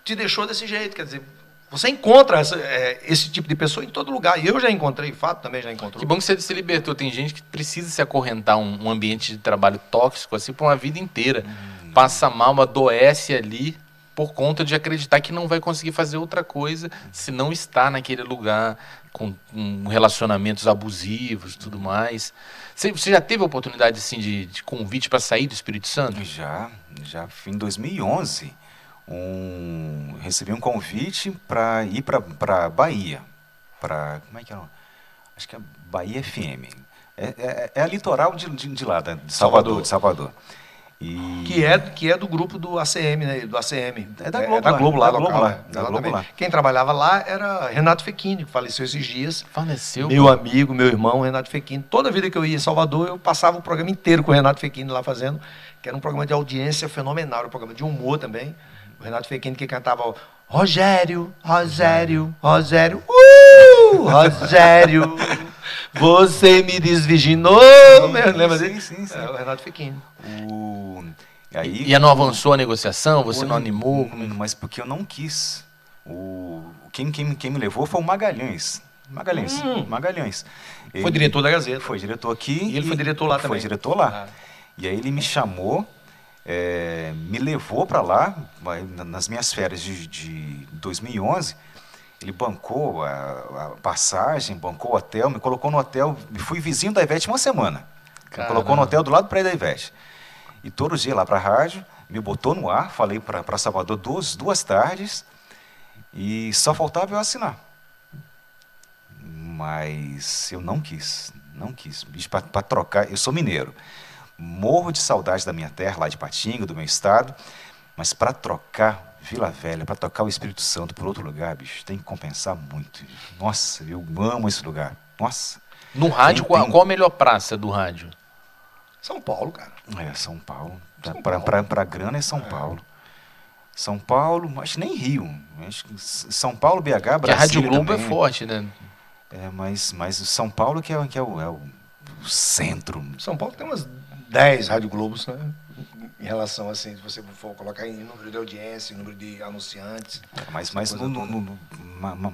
te deixou desse jeito, quer dizer, você encontra essa, é, esse tipo de pessoa em todo lugar. E eu já encontrei, o Fábio também já encontrou. Que bom que você se libertou. Tem gente que precisa se acorrentar um, um ambiente de trabalho tóxico assim por uma vida inteira. Hum. Passa mal, adoece ali, por conta de acreditar que não vai conseguir fazer outra coisa se não está naquele lugar com, com relacionamentos abusivos e tudo mais. Você, você já teve oportunidade assim, de, de convite para sair do Espírito Santo? Já, já. Em dois mil e onze, um, recebi um convite para ir para a Bahia. Pra, como é que é? Acho que é Bahia F M. É, é, é a Litoral de, de, de lá, de Salvador. Salvador. De Salvador. E... Que, é, que é do grupo do A C M, né? Do A C M. É da Globo, é, é da Globo lá. Da Globo, local, lá. Da Globo lá. Quem trabalhava lá era Renato Fiquini, que faleceu esses dias. Faleceu? Meu mano. Amigo, meu irmão, Renato Fiquini. Toda a vida que eu ia em Salvador, eu passava o programa inteiro com o Renato Fiquini lá fazendo, que era um programa de audiência fenomenal, era um programa de humor também. O Renato Fiquini que cantava Rogério, Rogério, Rogério, uh, Rogério... Você me desviginou. Lembra dele? Sim, sim, sim. É, o Renato Fiquini. O... E, aí, e não avançou a negociação? Você o... não animou? Mas porque eu não quis. O... Quem, quem, quem me levou foi o Magalhães. Magalhães. Hum. Magalhães. Ele... Foi diretor da Gazeta. Foi diretor aqui. E ele e... foi diretor lá também. Foi diretor lá. Ah. E aí ele me chamou, é, me levou para lá, nas minhas férias de, de dois mil e onze. Ele bancou a, a passagem, bancou o hotel, me colocou no hotel. Fui vizinho da Ivete uma semana. Me colocou no hotel do lado do prédio da Ivete. E todo dia lá para a rádio, me botou no ar, falei para Salvador duas, duas tardes, e só faltava eu assinar. Mas eu não quis, não quis. Para trocar, eu sou mineiro. Morro de saudade da minha terra, lá de Patinga, do meu estado, mas para trocar... Vila Velha, para tocar o Espírito Santo por outro lugar, bicho, tem que compensar muito. Nossa, eu amo esse lugar. Nossa. No rádio, tem, qual, tem... qual a melhor praça do rádio? São Paulo, cara. É, São Paulo. Para grana é São é. Paulo. São Paulo, acho que nem Rio. Acho que São Paulo, B H, Brasília também. A Rádio Globo é forte, né? É, mas, mas São Paulo que é, que é, o, é o centro. São Paulo tem umas dez Rádio Globos, né? Em relação, assim, se você for colocar em número de audiência, em número de anunciantes... Mas, mas, no, no, no,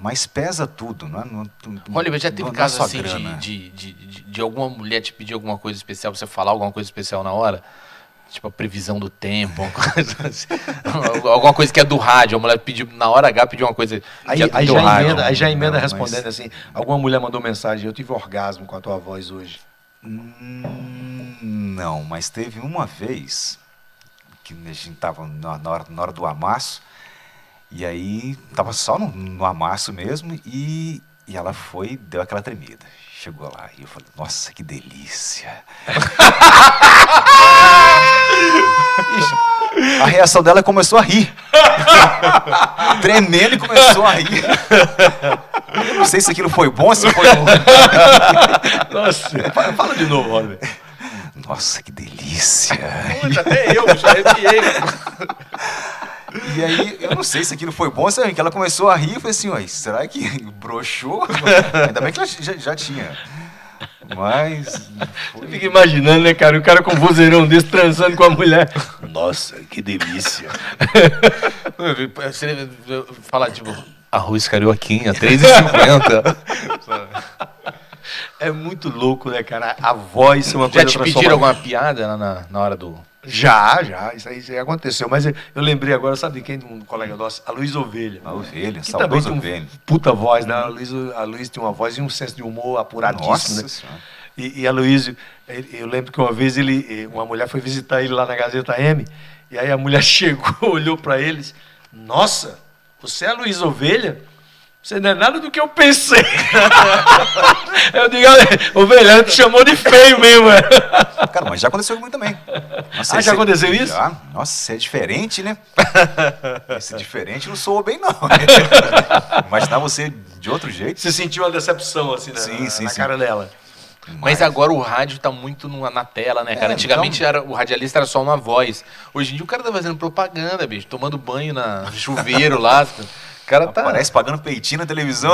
mas pesa tudo, não é? No, no, Roliber, já teve no, caso assim de, de, de, de alguma mulher te pedir alguma coisa especial, você falar alguma coisa especial na hora? Tipo, a previsão do tempo, alguma coisa, assim, alguma coisa que é do rádio. A mulher pediu, na hora H, pediu uma coisa que aí, é do, aí do já rádio. Emenda, aí já emenda não, respondendo mas... assim, alguma mulher mandou mensagem, eu tive orgasmo com a tua voz hoje. Hum, não, mas teve uma vez... que a gente estava na, na hora do amasso, e aí estava só no, no amasso mesmo, e, e ela foi, deu aquela tremida. Chegou lá, e eu falei, nossa, que delícia. A reação dela começou a rir. Tremendo e começou a rir. Eu não sei se aquilo foi bom, se foi bom. Nossa, fala de novo, Roliber. Nossa, que delícia. Poxa, até eu, já arrepiei. E aí, eu não sei se aquilo foi bom, sabe? Que ela começou a rir e foi assim, ué, será que broxou? Ainda bem que ela já, já tinha. Mas... Foi... Você fica imaginando, né, cara? O cara com um vozeirão desse, transando com a mulher. Nossa, que delícia. Você falar, tipo, arroz carioquinha, três e cinquenta. É muito louco, né, cara? A voz é uma coisa... Já te pediram alguma piada lá na, na hora do... Já, já. Isso aí, isso aí aconteceu. Mas eu, eu lembrei agora, sabe de quem? Um colega nosso, a Luiz Ovelha. A Ovelha, que também tem Ovelha. Um puta voz, né? A Luiz, a Luiz tem uma voz e um senso de humor apuradíssimo, nossa, né? E, e a Luiz, eu lembro que uma vez ele, uma mulher foi visitar ele lá na Gazeta M, e aí a mulher chegou, olhou pra eles, nossa, você é a Luiz Ovelha? Você não é nada do que eu pensei. Eu digo, o velhão te chamou de feio mesmo. Cara, mas já aconteceu comigo também. Nossa, ah, já aconteceu isso? Já. Nossa, você é diferente, né? Esse diferente não soou bem, não. Imaginar você de outro jeito. Você sentiu uma decepção, assim, na, sim, sim, na sim. cara dela. Mas, mas agora o rádio tá muito na tela, né, cara? É, antigamente então... era, o radialista era só uma voz. Hoje em dia o cara tá fazendo propaganda, bicho. Tomando banho na, no chuveiro lá. Cara tá... Parece pagando peitinho na televisão.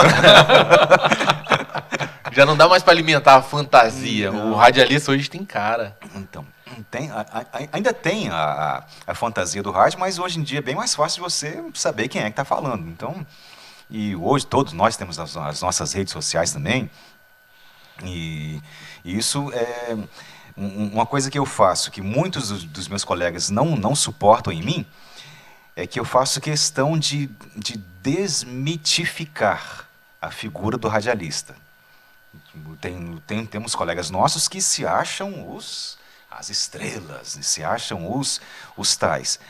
Já não dá mais para alimentar a fantasia. Não. O radialista hoje tem cara. Então, tem, a, a, ainda tem a, a fantasia do rádio, mas hoje em dia é bem mais fácil de você saber quem é que está falando. Então, e hoje todos nós temos as, as nossas redes sociais também. E, e isso é um, uma coisa que eu faço, que muitos dos, dos meus colegas não, não suportam em mim, é que eu faço questão de, de desmitificar a figura do radialista. Tem, tem, temos colegas nossos que se acham os, as estrelas, se acham os, os tais.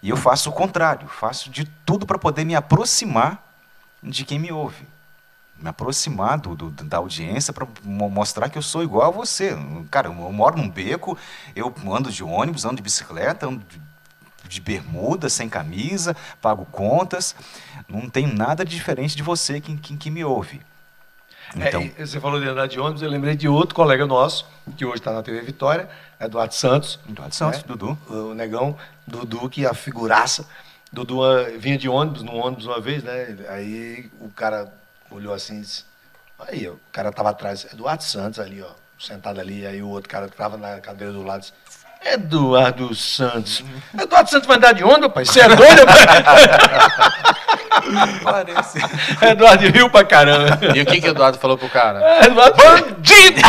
E eu faço o contrário, faço de tudo para poder me aproximar de quem me ouve. Me aproximar do, do, da audiência para mostrar que eu sou igual a você. Cara, eu moro num beco, eu ando de ônibus, ando de bicicleta, ando de... de bermuda, sem camisa, pago contas, não tem nada de diferente de você que, que, que me ouve. Então... É, você falou de andar de ônibus, eu lembrei de outro colega nosso, que hoje está na T V Vitória, Eduardo Santos. Eduardo Santos, né? Dudu. O negão, Dudu, que é a figuraça. Dudu vinha de ônibus, num ônibus uma vez, né? Aí o cara olhou assim e disse, Aí o cara tava atrás, Eduardo Santos ali, ó, sentado ali, aí o outro cara que tava na cadeira do lado disse, Eduardo Santos. Eduardo Santos vai andar de onda, pai? Você é doido, pai? Parece. Eduardo riu pra caramba. E o que que o Eduardo falou pro cara? Eduardo... Bandido!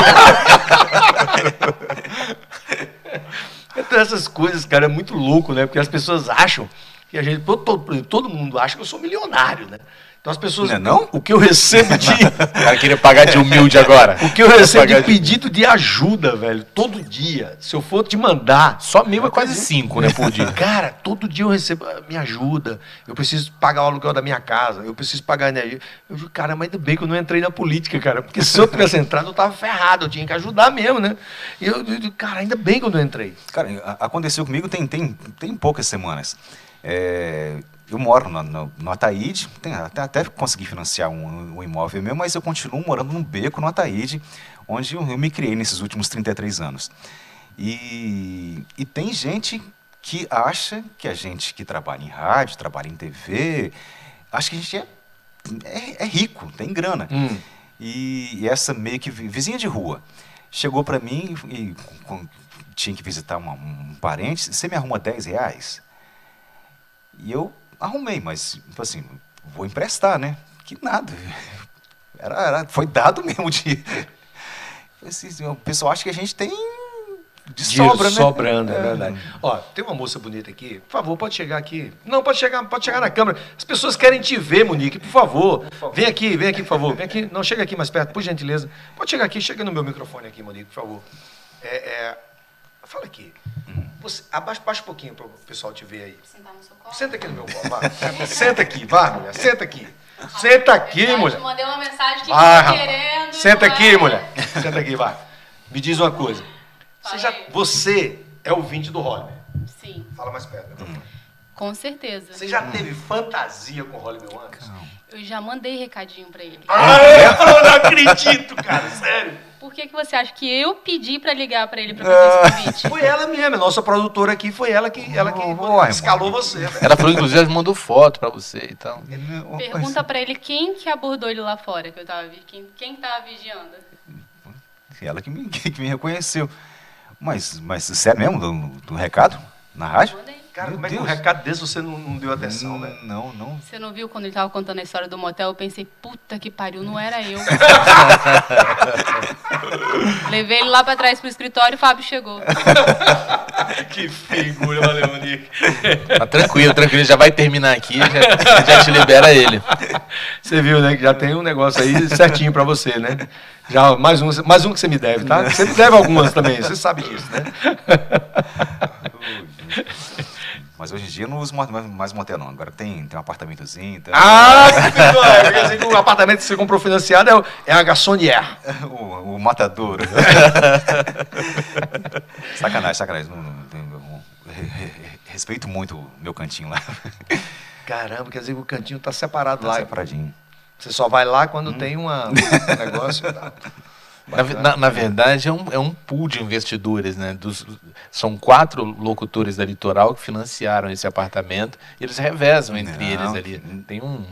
Então essas coisas, cara, é muito louco, né? Porque as pessoas acham que a gente... Todo, todo mundo acha que eu sou milionário, né? Então as pessoas... Não é não? O que eu recebo de... O cara queria pagar de humilde agora. O que eu recebo de pedido de ajuda, velho, todo dia. Se eu for te mandar... Só mil é quase cinco, né, por dia. Cara, todo dia eu recebo... Me ajuda. Eu preciso pagar o aluguel da minha casa. Eu preciso pagar a energia. Eu digo, cara, mas ainda bem que eu não entrei na política, cara. Porque se eu tivesse entrado, eu tava ferrado. Eu tinha que ajudar mesmo, né? E eu digo, cara, ainda bem que eu não entrei. Cara, aconteceu comigo tem, tem, tem poucas semanas. É... Eu moro no, no, no Ataíde, tem, até, até consegui financiar um, um imóvel meu, mas eu continuo morando num beco no Ataíde, onde eu, eu me criei nesses últimos trinta e três anos. E, e tem gente que acha que a gente que trabalha em rádio, trabalha em T V, acha que a gente é, é, é rico, tem grana. Hum. E, e essa meio que vizinha de rua chegou para mim e, e com, tinha que visitar uma, um parente, você me arruma dez reais? E eu... Arrumei, mas, assim, vou emprestar, né? Que nada. Era, era, foi dado mesmo de... Assim, o pessoal acha que a gente tem de sobra, de sobrando, né? É verdade. Ó, tem uma moça bonita aqui. Por favor, pode chegar aqui. Não, pode chegar, pode chegar na câmera. As pessoas querem te ver, Monique, por favor. Por favor. Vem aqui, vem aqui, por favor. Vem aqui. Não, chega aqui mais perto, por gentileza. Pode chegar aqui, chega no meu microfone aqui, Monique, por favor. É, é... Fala aqui. Hum. Você, abaixa, abaixa um pouquinho para o pessoal te ver aí. Sentar no seu colo? Senta aqui no meu colo, vai. Senta aqui, vai, mulher. Senta aqui. Senta aqui, verdade, mulher. Eu mandei uma mensagem que ah, tá querendo. Senta aqui, vai. Mulher. Senta aqui, vai. Me diz uma coisa. Você, já, você é ouvinte do Roliber? Sim. Fala mais perto. Hum. Com certeza. Você já hum. teve fantasia com o Roliber Wanderson? Eu já mandei recadinho para ele. Ah, eu não acredito, cara. Sério. Por que que você acha que eu pedi para ligar para ele para fazer esse convite? Foi ela mesma, nossa produtora aqui, foi ela que, ela que oh, escalou mano. Você. Né? Ela falou, inclusive, mandou foto para você e então. tal. Pergunta para ele quem que abordou ele lá fora, que eu tava, quem, quem tava vigiando. Ela que me, que me reconheceu. Mas, mas você é mesmo do, do recado na rádio? Cara, meu como Deus. É que um recado desse você não, não deu atenção, né? Não, não. Você não viu quando ele tava contando a história do motel? Eu pensei, puta que pariu, não era eu. Levei ele lá pra trás pro escritório e o Fábio chegou. Que figura, valeu, Monique. Tá tranquilo, tranquilo, já vai terminar aqui, já, já te libera ele. Você viu, né, que já tem um negócio aí certinho pra você, né? Já, mais um, mais um que você me deve, tá? Você me deve algumas também, você sabe disso, né? Mas hoje em dia eu não uso mais motel, não. Agora tem, tem um apartamentozinho. Então... Ah, você ficou, o apartamento que você comprou financiado é, o, é a garçonnière. O, o matador. Sacanagem, sacanagem. Não, não, não, não, respeito muito o meu cantinho lá. Caramba, quer dizer que o cantinho tá separado tá lá. Separadinho. Você só vai lá quando hum. tem uma, um negócio. Tá. Na, na, na verdade, é um, é um pool de investidores, né? Dos, são quatro locutores da Litoral que financiaram esse apartamento e eles revezam entre não, eles ali. Tem um...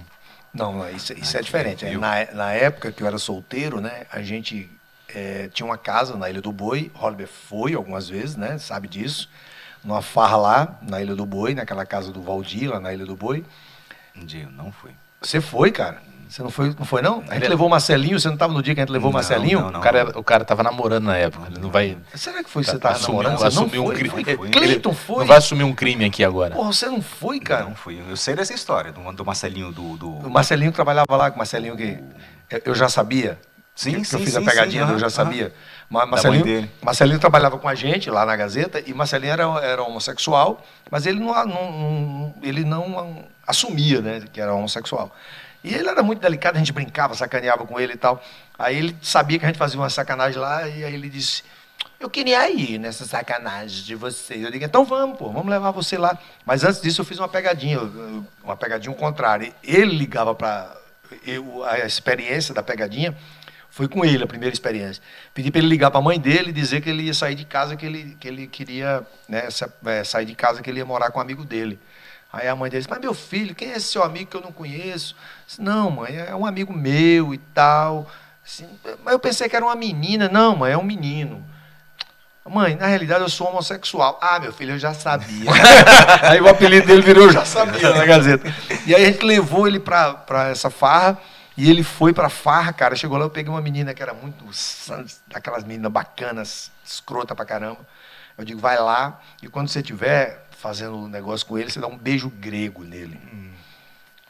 Não, isso, isso é diferente. É, na, na época que eu era solteiro, né, a gente é, tinha uma casa na Ilha do Boi, Roliber foi algumas vezes, né, sabe disso, numa farra lá na Ilha do Boi, naquela casa do Valdir, lá na Ilha do Boi. Um dia eu não fui. Você foi, cara? Você não foi, não foi, não? A gente levou o Marcelinho, você não estava no dia que a gente levou o Marcelinho? Não, não, não. O cara, o cara tava namorando na época, ele não vai... Será que foi você estava namorando? Você não assumiu um crime. Cleiton foi. Não vai assumir um crime aqui agora. Porra, você não foi, cara? Não fui. Eu sei dessa história, do, do Marcelinho, do... do... O Marcelinho trabalhava lá, com o Marcelinho que... Eu já sabia. Sim, que, sim, que eu fiz sim, a pegadinha, sim, eu já sabia. Aham. Marcelinho, Marcelinho trabalhava com a gente lá na Gazeta, e Marcelinho era, era homossexual, mas ele não, não, ele não assumia, né, que era homossexual. E ele era muito delicado, a gente brincava, sacaneava com ele e tal. Aí ele sabia que a gente fazia uma sacanagem lá, e aí ele disse, eu queria ir nessa sacanagem de vocês. Eu digo, então vamos, pô, vamos levar você lá. Mas antes disso eu fiz uma pegadinha, uma pegadinha ao contrário. Ele ligava para... A experiência da pegadinha foi com ele, a primeira experiência. Pedi para ele ligar para a mãe dele e dizer que ele ia sair de casa, que ele, que ele queria né, sair de casa, que ele ia morar com um amigo dele. Aí a mãe dele disse, mas meu filho, quem é esse seu amigo que eu não conheço? Eu disse, não, mãe, é um amigo meu e tal. Assim, eu pensei que era uma menina. Não, mãe, é um menino. Mãe, na realidade eu sou homossexual. Ah, meu filho, eu já sabia. Aí o apelido dele virou Eu Já Sabia na Gazeta. E aí a gente levou ele pra, pra essa farra. E ele foi pra farra, cara. Chegou lá, eu peguei uma menina que era muito... Daquelas meninas bacanas, escrota pra caramba. Eu digo, vai lá. E quando você estiver fazendo um negócio com ele, você dá um beijo grego nele. Hum.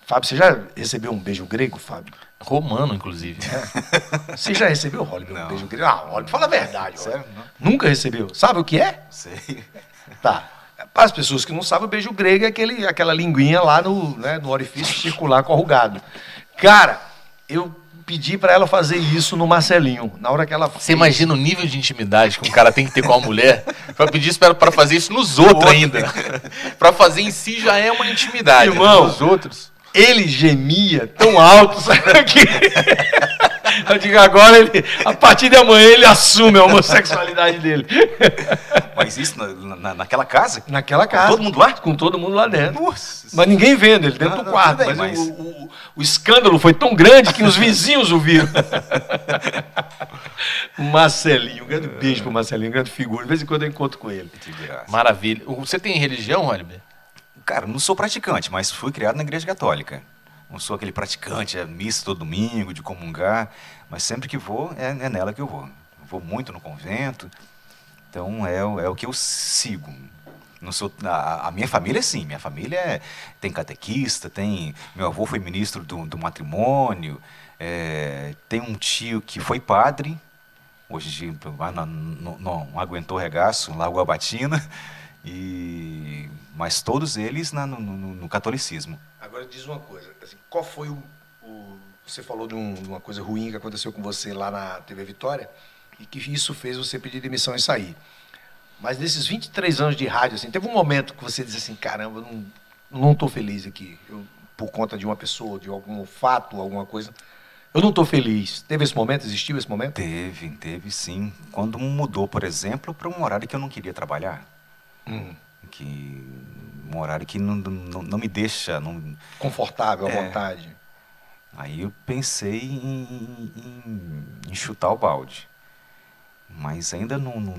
Fábio, você já recebeu um beijo grego, Fábio? Romano, inclusive. É. Você já recebeu, Roliber, um beijo grego? Ah, Roliber, fala a verdade. Sério? Nunca recebeu. Sabe o que é? Sei. Tá. Para as pessoas que não sabem, o beijo grego é aquele, aquela linguinha lá no, né, no orifício circular corrugado. Cara, eu pedi para ela fazer isso no Marcelinho. Na hora que ela... Você imagina o nível de intimidade que um cara tem que ter com uma mulher para pedir isso para fazer isso nos outros ainda. Para fazer em si já é uma intimidade. Irmão, nos outros... Ele gemia tão alto, sabe? Que... Eu digo, agora, ele, a partir de amanhã, ele assume a homossexualidade dele. Mas isso na, na, naquela casa? Naquela casa. Com todo mundo lá? Com todo mundo lá dentro. Nossa. Mas ninguém vendo, ele dentro não, do quarto. Não, não, mas mas... O, o, o escândalo foi tão grande que os vizinhos o viram. O Marcelinho, um grande beijo pro Marcelinho, um grande figura. De vez em quando eu encontro com ele. Maravilha. Você tem religião, Roliber? Cara, não sou praticante, mas fui criado na igreja católica. Não sou aquele praticante, é missa todo domingo, de comungar, mas sempre que vou, é, é nela que eu vou. Eu vou muito no convento, então é, é o que eu sigo. Não sou, a, a minha família, sim, minha família é, tem catequista, tem, meu avô foi ministro do, do matrimônio, é, tem um tio que foi padre, hoje não, não, não aguentou regaço, largou a batina, e... mas todos eles na, no, no, no catolicismo. Agora diz uma coisa, assim, qual foi o, o... Você falou de, um, de uma coisa ruim que aconteceu com você lá na T V Vitória e que isso fez você pedir demissão e sair. Mas nesses vinte e três anos de rádio, assim, teve um momento que você disse assim, caramba, eu não estou feliz aqui, eu, por conta de uma pessoa, de algum fato, alguma coisa, eu não estou feliz. Teve esse momento? Existiu esse momento? Teve, teve sim. Quando mudou, por exemplo, para um horário que eu não queria trabalhar. Hum. Que um horário que não, não, não me deixa não, confortável, à é, vontade. Aí eu pensei em, em, em chutar o balde, mas ainda não, não,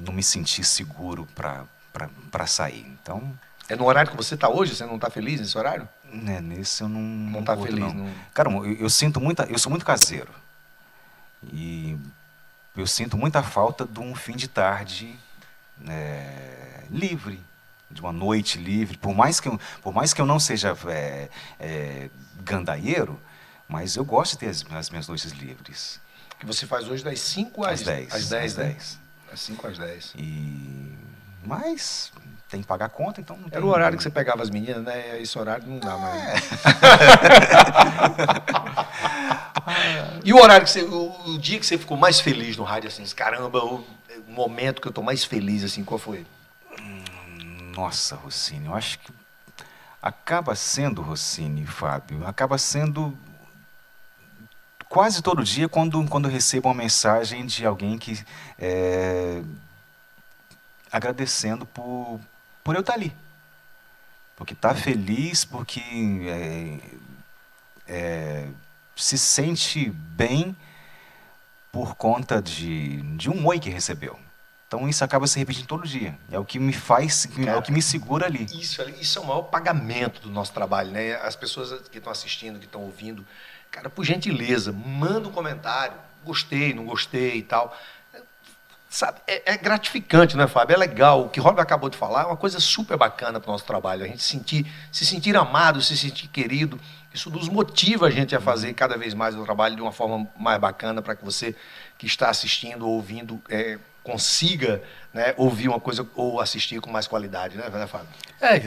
não me senti seguro para sair. Então é no horário que você está hoje? Você não está feliz nesse horário? Né, nesse eu não não está feliz. Não. Não. Cara, eu, eu sinto muita, eu sou muito caseiro e eu sinto muita falta de um fim de tarde. É, livre, de uma noite livre, por mais que eu, por mais que eu não seja é, é, gandaieiro, mas eu gosto de ter as, as minhas noites livres. Que você faz hoje das cinco às dez. Às dez, né? Das cinco às dez. E... Mas tem que pagar a conta, então... Não tem. Era o horário que você pegava as meninas, né? Esse horário não dá mais. É. E o horário que você... O, o dia que você ficou mais feliz no rádio, assim, caramba... Eu... O momento que eu estou mais feliz, assim, qual foi? Nossa, Rossini, eu acho que acaba sendo, Rossini, Fábio, acaba sendo quase todo dia quando, quando eu recebo uma mensagem de alguém que é, agradecendo por, por eu estar ali. Porque está feliz, porque é, é, se sente bem por conta de, de um oi que recebeu. Então isso acaba se repetindo todo dia. É o que me faz, cara, é o que me segura ali. Isso, isso é o maior pagamento do nosso trabalho, né? As pessoas que estão assistindo, que estão ouvindo, cara, por gentileza, manda um comentário, gostei, não gostei e tal. Sabe, é, é gratificante, né, Fábio? É legal. O que o Roliber acabou de falar é uma coisa super bacana para o nosso trabalho. A gente sentir, se sentir amado, se sentir querido. Isso nos motiva a gente a fazer cada vez mais o trabalho de uma forma mais bacana para que você que está assistindo ou ouvindo é, consiga, né, ouvir uma coisa ou assistir com mais qualidade, né, Fábio? É,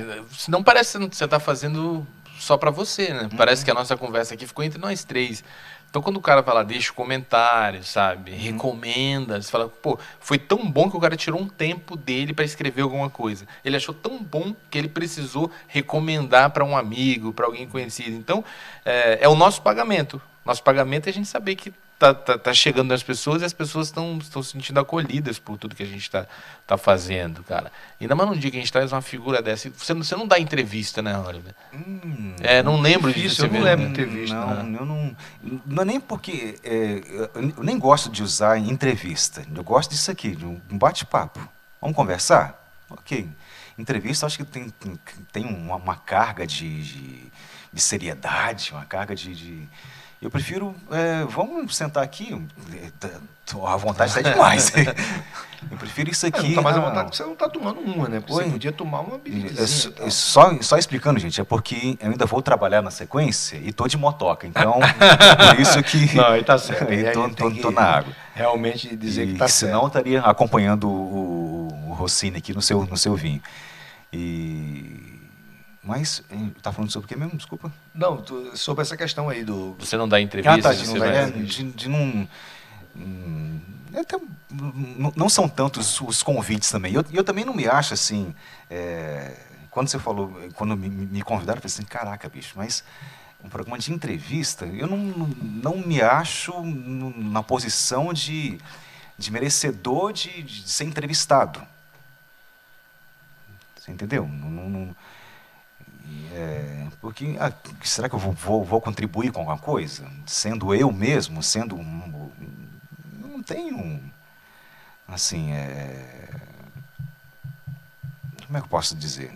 não parece que você está fazendo só para você, né? Uhum. Parece que a nossa conversa aqui ficou entre nós três. Então, quando o cara fala, deixa o comentário, sabe? Uhum. Recomenda. Você fala, pô, foi tão bom que o cara tirou um tempo dele para escrever alguma coisa. Ele achou tão bom que ele precisou recomendar para um amigo, para alguém conhecido. Então, é, é o nosso pagamento. Nosso pagamento é a gente saber que tá, tá, tá chegando nas pessoas e as pessoas estão estão se sentindo acolhidas por tudo que a gente está tá fazendo, cara. Ainda mais num dia que a gente traz uma figura dessa. Você não, você não dá entrevista, né, Roliber? Hum, é, não lembro disso. Eu não lembro de entrevista. Não, não. Eu não, não é nem porque... É, eu nem gosto de usar entrevista. Eu gosto disso aqui, de um bate-papo. Vamos conversar? Ok. Entrevista, acho que tem, tem, tem uma, uma carga de, de, de seriedade, uma carga de... de... Eu prefiro... É, vamos sentar aqui... A vontade está demais. Eu prefiro isso aqui. Tá mais à vontade porque você não está tomando uma, né? Você podia tomar uma birizinha. É, só, só explicando, gente, é porque eu ainda vou trabalhar na sequência e estou de motoca. Então, por isso que... Não, ele está certo. Estou na água. Realmente dizer e, que está certo. Senão eu estaria acompanhando o, o Rossini aqui no seu, no seu vinho. E... Mas, tá falando sobre o que mesmo? Desculpa. Não, tu, sobre essa questão aí do... Você não dá entrevista? Ah, tá, de, não, dá, é, de, de não... Hum, até, não são tantos os convites também. Eu, eu também não me acho assim... É, quando você falou, quando me, me convidaram, eu falei assim, caraca, bicho, mas um programa de entrevista, eu não, não me acho na posição de, de merecedor de, de ser entrevistado. Você entendeu? Não... não É, porque ah, será que eu vou, vou, vou contribuir com alguma coisa? Sendo eu mesmo, sendo um, não tenho assim é, como é que eu posso dizer?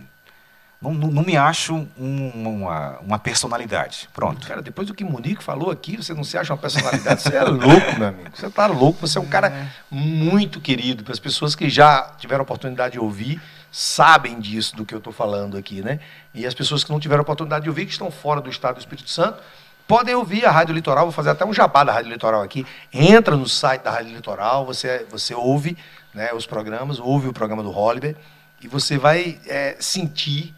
Não, não, não me acho um, uma, uma personalidade. Pronto. Cara, depois do que Monique falou aqui, você não se acha uma personalidade. Você é louco, meu amigo. Você tá louco. Você é um cara é. muito querido. Para as pessoas que já tiveram a oportunidade de ouvir, sabem disso do que eu estou falando aqui, né? E as pessoas que não tiveram a oportunidade de ouvir, que estão fora do estado do Espírito Santo, podem ouvir a Rádio Litoral. Vou fazer até um jabá da Rádio Litoral aqui. Entra no site da Rádio Litoral, você, você ouve, né, os programas, ouve o programa do Roliber, e você vai é, sentir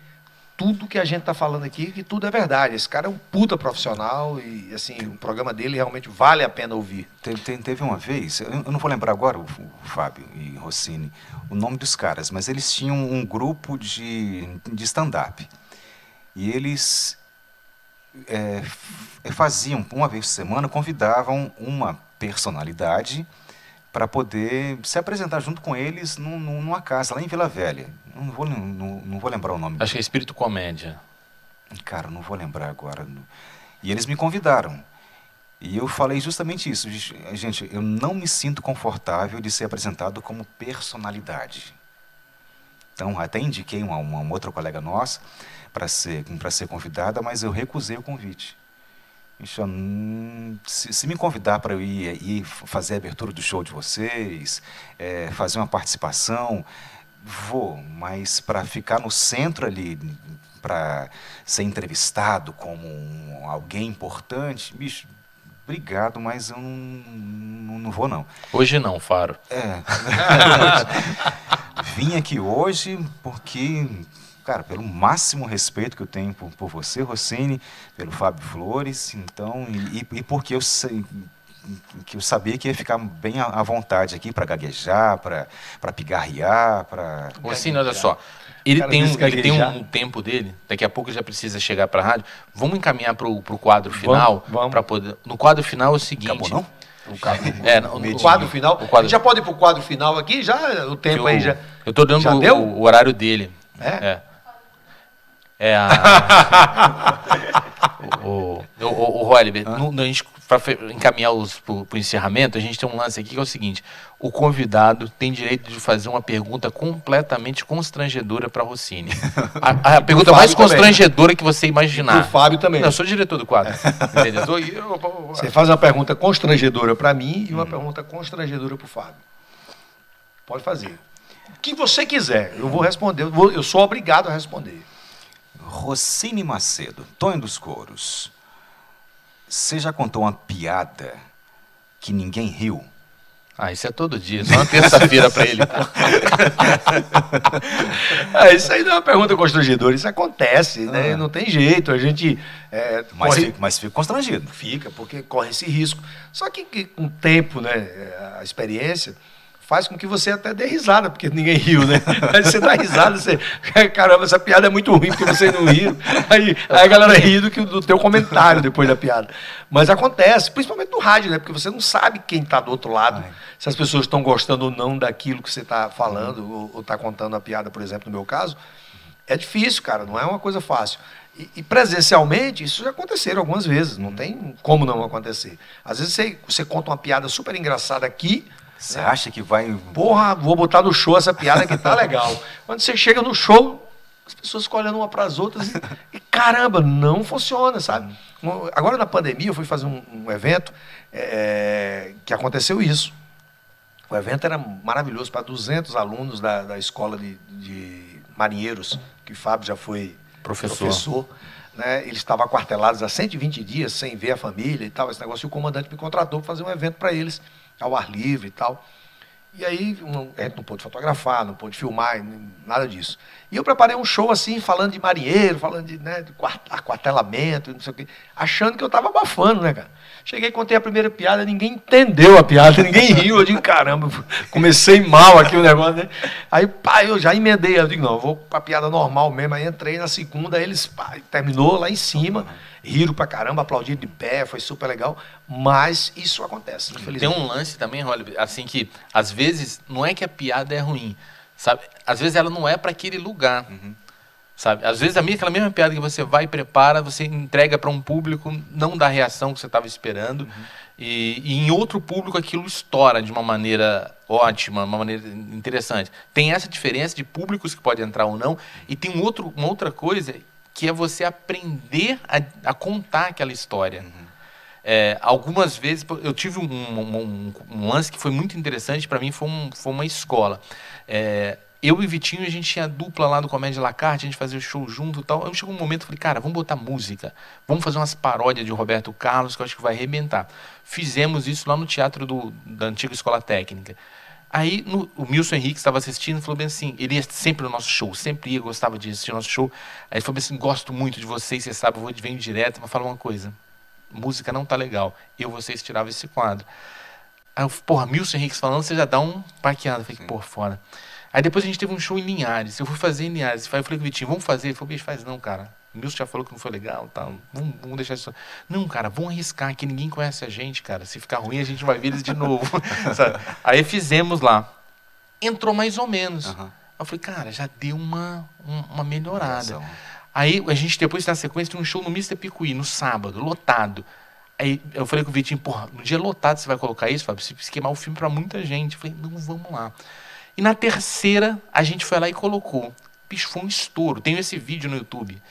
tudo que a gente está falando aqui, que tudo é verdade. Esse cara é um puta profissional e, assim, o programa dele realmente vale a pena ouvir. Teve, teve, teve uma vez, eu não vou lembrar agora, o Fábio e o Rossini, o nome dos caras, mas eles tinham um grupo de, de stand-up. E eles é, faziam, uma vez por semana, convidavam uma personalidade para poder se apresentar junto com eles num, numa casa lá em Vila Velha. Não vou, não, não vou lembrar o nome. Acho que é Espírito Comédia. Cara, não vou lembrar agora. E eles me convidaram. E eu falei justamente isso. Gente, eu não me sinto confortável de ser apresentado como personalidade. Então, até indiquei uma, uma outra colega nossa para ser, para ser convidada, mas eu recusei o convite. Se, se me convidar para eu ir, ir fazer a abertura do show de vocês, é, fazer uma participação, vou, mas para ficar no centro ali, para ser entrevistado como um, alguém importante, bicho, obrigado, mas eu não, não, não vou não. Hoje não, Faro. É. Vim aqui hoje porque... Cara, pelo máximo respeito que eu tenho por, por você, Rossini, pelo Fábio Flores, então, e, e porque eu, sei, que eu sabia que ia ficar bem à vontade aqui para gaguejar, para pigarrear, para... Rossini, olha só, ele, tem um, ele tem um tempo dele, daqui a pouco já precisa chegar para a rádio. Vamos encaminhar para o quadro final? Vamos, vamos. Pra poder... No quadro final é o seguinte... Acabou, não? O quadro, é, no, no quadro final. O quadro... Já pode ir para o quadro final aqui? Já, o tempo eu, aí já... Eu estou dando o, o horário dele. É? É. É a... o, o, o, o Roliber, para encaminhar para o encerramento, a gente tem um lance aqui que é o seguinte, o convidado tem direito de fazer uma pergunta completamente constrangedora para Rossini. A, a pergunta mais também. Constrangedora que você imaginar. E pro Fábio também. Não, eu sou diretor do quadro. Você faz uma pergunta constrangedora para mim e uma hum. pergunta constrangedora para o Fábio. Pode fazer. O que você quiser, eu vou responder, eu, vou, eu sou obrigado a responder. Rossini Macedo, Tonho dos Couros. Você já contou uma piada que ninguém riu? Ah, isso é todo dia, só uma terça-feira para ele. ah, isso aí não é uma pergunta constrangedora, isso acontece, né? Ah. Não tem jeito, a gente... É, mas, corre... fica, mas fica constrangido. Fica, porque corre esse risco. Só que com o tempo, né, a experiência... faz com que você até dê risada, porque ninguém riu, né? Aí você dá risada, você... Caramba, essa piada é muito ruim, porque você não riu. Aí, aí a galera ri do, do teu comentário depois da piada. Mas acontece, principalmente no rádio, né? Porque você não sabe quem está do outro lado, ai, se as pessoas estão gostando ou não daquilo que você está falando, hum. ou está contando a piada, por exemplo, no meu caso. É difícil, cara, não é uma coisa fácil. E, e presencialmente, isso já aconteceu algumas vezes, não tem como não acontecer. Às vezes você, você conta uma piada super engraçada aqui... Você acha que vai... Porra, vou botar no show essa piada que tá legal. Quando você chega no show, as pessoas ficam olhando uma para as outras e, e caramba, não funciona, sabe? Agora na pandemia eu fui fazer um, um evento é, que aconteceu isso. O evento era maravilhoso para duzentos alunos da, da escola de, de marinheiros, que o Fábio já foi professor. professor né? Eles estavam aquartelados há cento e vinte dias sem ver a família e tal, esse negócio. E o comandante me contratou para fazer um evento para eles, ao ar livre e tal. E aí, um, a gente não pôde fotografar, não pôde filmar, nada disso. E eu preparei um show assim, falando de marinheiro, falando de, né, de aquartelamento, não sei o quê, achando que eu estava abafando, né, cara? Cheguei, contei a primeira piada, ninguém entendeu a piada, ninguém riu. Eu digo, caramba, comecei mal aqui o negócio, né? Aí, pá, eu já emendei. Eu digo, não, eu vou para a piada normal mesmo. Aí entrei na segunda, aí eles, pá, terminou lá em cima. Riram pra caramba, aplaudiram de pé, foi super legal, mas isso acontece, infelizmente. Tem um lance também, Roliber, assim, que às vezes não é que a piada é ruim, sabe? Às vezes ela não é para aquele lugar, uhum. sabe? Às vezes a minha, aquela mesma piada que você vai e prepara, você entrega para um público, não dá a reação que você estava esperando, uhum. e, e em outro público aquilo estoura de uma maneira ótima, uma maneira interessante. Tem essa diferença de públicos que podem entrar ou não, e tem um outro, uma outra coisa... que é você aprender a, a contar aquela história. Uhum. É, algumas vezes, eu tive um, um, um lance que foi muito interessante, para mim foi, um, foi uma escola. É, eu e Vitinho, a gente tinha a dupla lá do Comédia La Carte, a gente fazia o show junto e tal. Aí chegou um momento, eu falei, cara, vamos botar música, vamos fazer umas paródias de Roberto Carlos, que eu acho que vai arrebentar. Fizemos isso lá no teatro do, da antiga Escola Técnica. Aí no, o Milton Henrique estava assistindo e falou bem assim, ele ia sempre no nosso show, sempre ia, gostava de assistir o nosso show. Aí ele falou bem assim, gosto muito de vocês, vocês sabem, eu vou, venho direto, mas fala uma coisa, música não tá legal, eu vocês tirava esse quadro. Aí eu, porra, Milton Henrique falando, você já dá um paqueado, eu falei, porra, fora. Aí depois a gente teve um show em Linhares, eu fui fazer em Linhares, eu falei com o Vitinho, vamos fazer? Ele falou, bicho, faz não, cara. Milton já falou que não foi legal, tá? Vamos, vamos deixar isso. Não, cara, vamos arriscar, que ninguém conhece a gente, cara. Se ficar ruim, a gente vai ver eles de novo. Sabe? Aí fizemos lá. Entrou mais ou menos. Uhum. Eu falei, cara, já deu uma, um, uma melhorada. Aí a gente, depois da sequência, tem um show no mister Picuí, no sábado, lotado. Aí eu falei com o Vitinho, porra, no dia lotado você vai colocar isso, Fábio? Você precisa queimar o filme pra muita gente. Eu falei, não, vamos lá. E na terceira, a gente foi lá e colocou. Bicho, foi um estouro. Tenho esse vídeo no YouTube.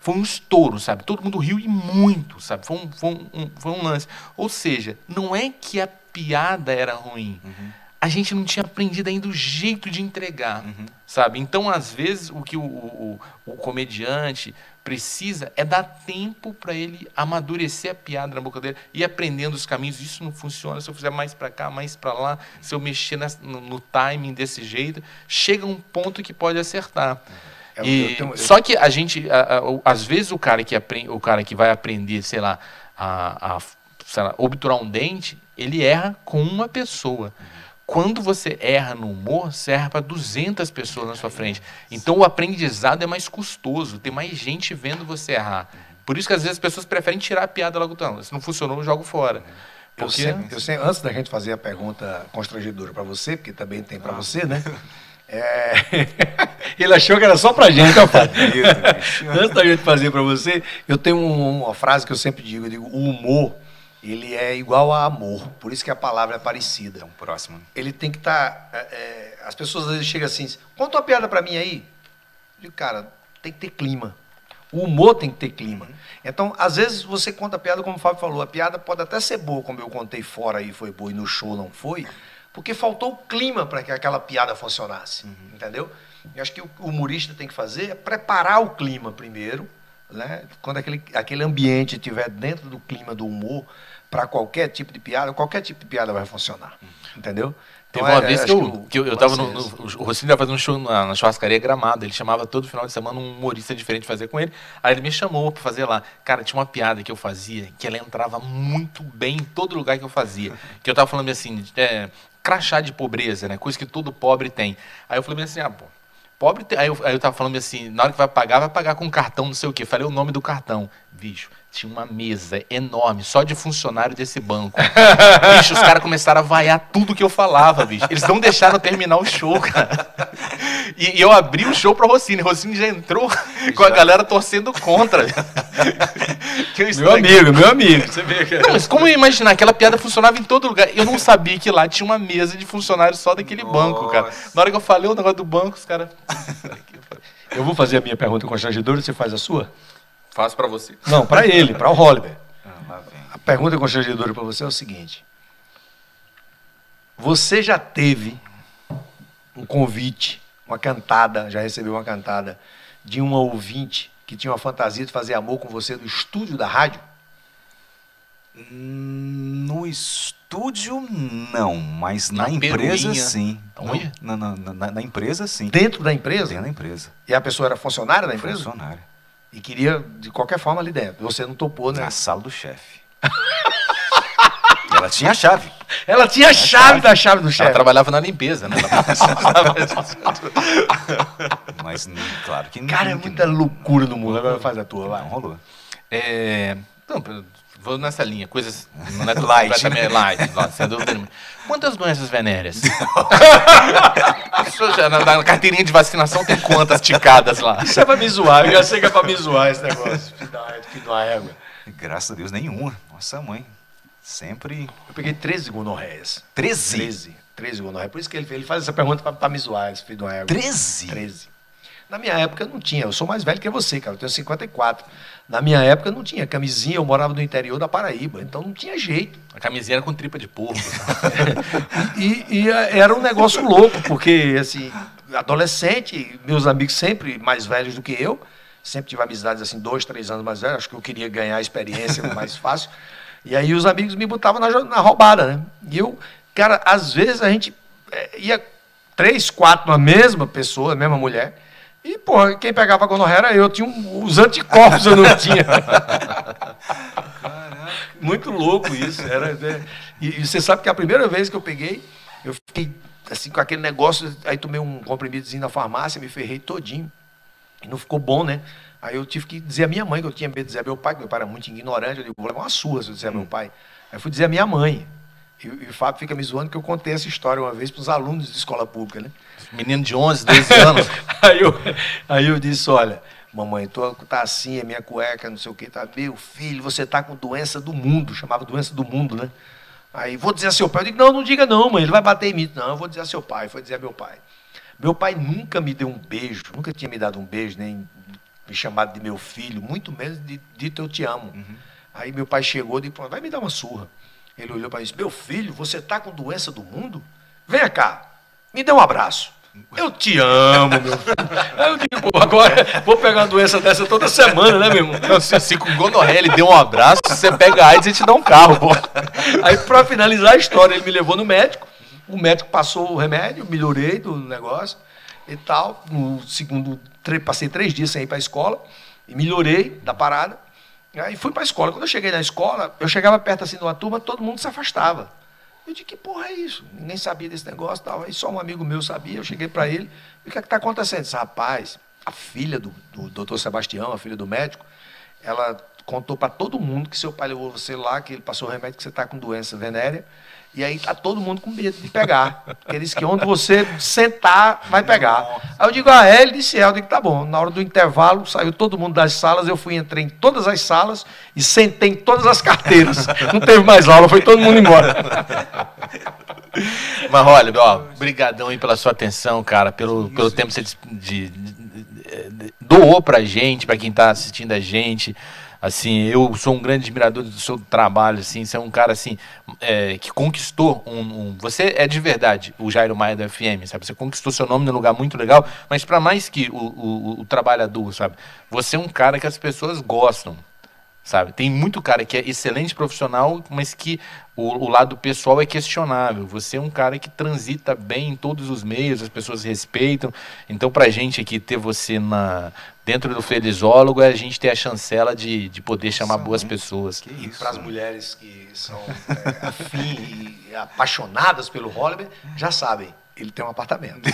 Foi um estouro, sabe? Todo mundo riu e muito, sabe? Foi um, foi um, foi um lance. Ou seja, não é que a piada era ruim. Uhum. A gente não tinha aprendido ainda o jeito de entregar, uhum. sabe? Então, às vezes, o que o, o, o comediante precisa é dar tempo para ele amadurecer a piada na boca dele e aprendendo os caminhos. Isso não funciona, se eu fizer mais para cá, mais para lá, se eu mexer nessa, no, no timing desse jeito, chega um ponto que pode acertar. Uhum. E, eu tenho, eu... Só que a gente, a, a, às vezes o cara que aprende, o cara que vai aprender, sei lá, a, a sei lá, obturar um dente, ele erra com uma pessoa. Uhum. Quando você erra no humor, você erra para duzentas pessoas na sua frente. Então o aprendizado é mais custoso, tem mais gente vendo você errar. Uhum. Por isso que às vezes as pessoas preferem tirar a piada logo. Então, se não funcionou, eu jogo fora. Uhum. Porque... Eu sempre, eu sempre, antes da gente fazer a pergunta constrangedora para você, porque também tem para ah. você, né? É... Ele achou que era só pra gente, ó, pai. Antes da gente fazer pra você, eu tenho um, uma frase que eu sempre digo, eu digo, o humor, ele é igual a amor, por isso que a palavra é parecida. É um próximo. Ele tem que estar... Tá, é, as pessoas às vezes chegam assim, conta uma piada pra mim aí. Eu digo, cara, tem que ter clima. O humor tem que ter clima. Então, às vezes você conta a piada, como o Fábio falou, a piada pode até ser boa, como eu contei fora aí, foi boa e no show não foi, porque faltou o clima para que aquela piada funcionasse, uhum. entendeu? Eu acho que o humorista tem que fazer é preparar o clima primeiro, né? Quando aquele, aquele ambiente estiver dentro do clima do humor, para qualquer tipo de piada, qualquer tipo de piada vai funcionar, entendeu? Teve uma vez que eu, que eu, eu tava no, no, o Rossini estava fazendo um show na, na churrascaria Gramado, ele chamava todo final de semana um humorista diferente fazer com ele, aí ele me chamou para fazer lá. Cara, tinha uma piada que eu fazia, que ela entrava muito bem em todo lugar que eu fazia, que eu tava falando assim, é, crachá de pobreza, né? Coisa que todo pobre tem. Aí eu falei assim, ah, pô, pobre tem... Aí eu, aí eu tava falando assim, na hora que vai pagar, vai pagar com cartão, não sei o quê. Falei o nome do cartão. Bicho, tinha uma mesa enorme, só de funcionário desse banco. Bicho, os caras começaram a vaiar tudo que eu falava, bicho. Eles não deixaram terminar o show, cara. E, e eu abri o show pra Rossini. Rossini já entrou já. Com a galera torcendo contra. Meu amigo, meu amigo. Você vê que... Não, mas como eu ia imaginar? Aquela piada funcionava em todo lugar. Eu não sabia que lá tinha uma mesa de funcionários só daquele Nossa. banco, cara. Na hora que eu falei o negócio do banco, os caras... Eu vou fazer a minha pergunta constrangedora, você faz a sua? Faço pra você. Não, pra ele, pra o Roliber. Ah, a pergunta constrangedora pra você é o seguinte. Você já teve um convite, uma cantada, já recebeu uma cantada de uma ouvinte que tinha uma fantasia de fazer amor com você no estúdio da rádio? No estúdio, não. Mas na, na empresa, peruinha. sim. Onde? Na, na, na, na empresa, sim. Dentro da empresa? Dentro da empresa. E a pessoa era funcionária da empresa? Funcionária. E queria, de qualquer forma, ali dentro. Você não topou, né? Na sala do chefe. Ela tinha a chave. Ela tinha a chave, chave da chave do chefe. Ela trabalhava na limpeza, né? Mas, claro que não. Cara, é muita loucura no mundo. Agora faz a tua, vai. Não rolou. É... Não, vou nessa linha. Coisas... Não é light, né? Light, sem dúvida nenhuma. Quantas doenças venéreas? Na carteirinha de vacinação tem quantas ticadas lá? Isso é pra me zoar. Eu já sei que é pra me zoar esse negócio. Que dá égua. Graças a Deus, nenhuma. Nossa, mãe. Sempre... Eu peguei treze gonorreias. treze? treze. treze gonorreias. Por isso que ele, ele faz essa pergunta pra, pra me zoar, esse filho de uma égua. treze? treze. Na minha época não tinha. Eu sou mais velho que você, cara. Eu tenho cinquenta e quatro. Na minha época não tinha camisinha. Eu morava no interior da Paraíba. Então não tinha jeito. A camisinha era com tripa de porco. e, e era um negócio louco, porque, assim, adolescente, meus amigos sempre mais velhos do que eu, sempre tive amizades, assim, dois, três anos mais velhos. Acho que eu queria ganhar a experiência mais fácil. E aí os amigos me botavam na, na roubada, né? E eu, cara, às vezes a gente ia três, quatro na mesma pessoa, na mesma mulher. E, porra, quem pegava a gonorreia era eu. Tinha um, os anticorpos, eu não tinha. Caraca. Muito louco isso. Era, é, e, e você sabe que a primeira vez que eu peguei, eu fiquei assim com aquele negócio, aí tomei um comprimidozinho na farmácia, me ferrei todinho. E não ficou bom, né? Aí eu tive que dizer a minha mãe, que eu tinha medo de dizer a meu pai, que meu pai era muito ignorante, eu digo, vou levar uma surra se eu disser a meu pai. Aí eu fui dizer a minha mãe. E, e o Fábio fica me zoando que eu contei essa história uma vez para os alunos de escola pública, né? Menino de onze, doze anos. aí, eu, aí eu disse, olha, mamãe, tô, tá assim, a minha cueca, não sei o quê, tá, meu filho, você tá com doença do mundo, chamava doença do mundo, né? Aí, vou dizer a seu pai. Eu digo, não, não diga não, mãe, ele vai bater em mim. Não, eu vou dizer a seu pai, foi dizer a meu pai. Meu pai nunca me deu um beijo, nunca tinha me dado um beijo, nem... me chamado de meu filho, muito menos de, dito eu te amo. Uhum. Aí meu pai chegou e disse, vai me dar uma surra. Ele olhou para mim e disse, meu filho, você está com doença do mundo? Venha cá, me dê um abraço. Eu te amo, meu filho. Aí eu digo, pô, agora vou pegar uma doença dessa toda semana, né, meu irmão? Não, se, se com gonorreia ele deu um abraço, você pega a AIDS e te dá um carro, pô. Aí, para finalizar a história, ele me levou no médico, o médico passou o remédio, melhorei do negócio e tal. No segundo... Passei três dias sem ir para a escola e melhorei da parada. Aí fui para a escola. Quando eu cheguei na escola, eu chegava perto assim de uma turma, todo mundo se afastava. Eu disse, que porra é isso? Ninguém sabia desse negócio e tal. Aí só um amigo meu sabia, eu cheguei para ele. E o que é que está acontecendo? Eu disse, rapaz, a filha do, do doutor Sebastião, a filha do médico, ela contou para todo mundo que seu pai levou você lá, que ele passou o remédio, que você está com doença venérea. E aí tá todo mundo com medo de pegar. Ele disse que onde você sentar, vai pegar. Nossa. Aí eu digo, ah, é? Ele disse, é. Eu digo, tá bom. Na hora do intervalo, saiu todo mundo das salas, eu fui, entrei em todas as salas e sentei em todas as carteiras. Não teve mais aula, foi todo mundo embora. Mas, olha, ó, brigadão aí pela sua atenção, cara, pelo, pelo tempo que você de, de, de, doou pra gente, pra quem tá assistindo a gente. Assim, eu sou um grande admirador do seu trabalho, assim, você é um cara assim, é, que conquistou um, um... Você é de verdade o Jairo Maia da F M, sabe? Você conquistou seu nome num lugar muito legal, mas para mais que o, o, o trabalhador, sabe? Você é um cara que as pessoas gostam, sabe? Tem muito cara que é excelente profissional, mas que o, o lado pessoal é questionável. Você é um cara que transita bem em todos os meios, as pessoas respeitam. Então, pra gente aqui ter você na... dentro do felizólogo é a gente ter a chancela de, de poder chamar Nossa, boas hein? pessoas. Que e para as mulheres que são é, afins e apaixonadas pelo Roliber, já sabem, ele tem um apartamento.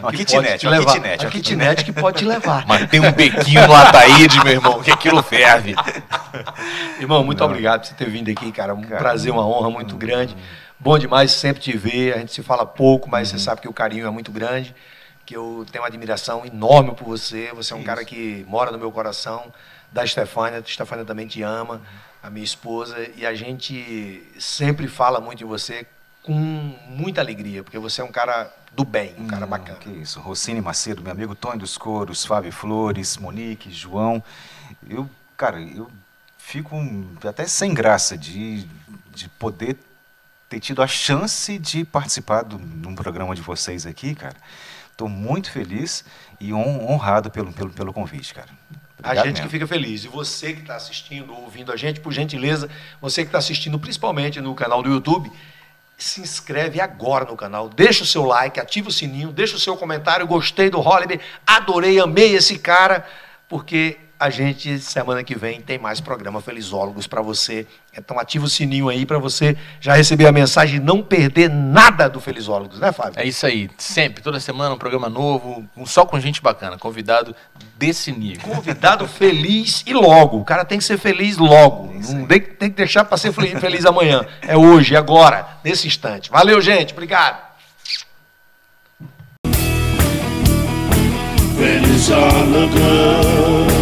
Uma kitnet, uma kitnet. Uma kitnet que pode te levar. Mas tem um bequinho no Ataíde, meu irmão, que aquilo ferve. Irmão, muito Não. obrigado por você ter vindo aqui, cara. Um cara, prazer, uma honra muito hum, grande. Hum. Bom demais sempre te ver. A gente se fala pouco, mas hum. você sabe que o carinho é muito grande. Que eu tenho uma admiração enorme por você. Você é um Isso. cara que mora no meu coração, da Stefania. A Stefania também te ama, a minha esposa. E a gente sempre fala muito de você com muita alegria, porque você é um cara do bem, um hum, cara bacana. Que isso. Rossini Macedo, meu amigo, Tony dos Coros, Fábio Flores, Monique, João. Eu, cara, eu fico até sem graça de, de poder ter tido a chance de participar de um programa de vocês aqui, cara. Estou muito feliz e honrado pelo, pelo, pelo convite, cara. Obrigado a gente mesmo. Que fica feliz. E você que está assistindo, ouvindo a gente, por gentileza, você que está assistindo principalmente no canal do YouTube, se inscreve agora no canal, deixa o seu like, ativa o sininho, deixa o seu comentário, gostei do Roliber, adorei, amei esse cara, porque a gente, semana que vem, tem mais programa Felizólogos para você. Então ativa o sininho aí para você já receber a mensagem e não perder nada do Felizólogos, né, Fábio? É isso aí, sempre, toda semana um programa novo, só com gente bacana, convidado desse nível. Convidado feliz e logo, o cara tem que ser feliz logo, não tem, tem que deixar para ser feliz amanhã, é hoje, agora, nesse instante. Valeu, gente, obrigado. Felizólogos.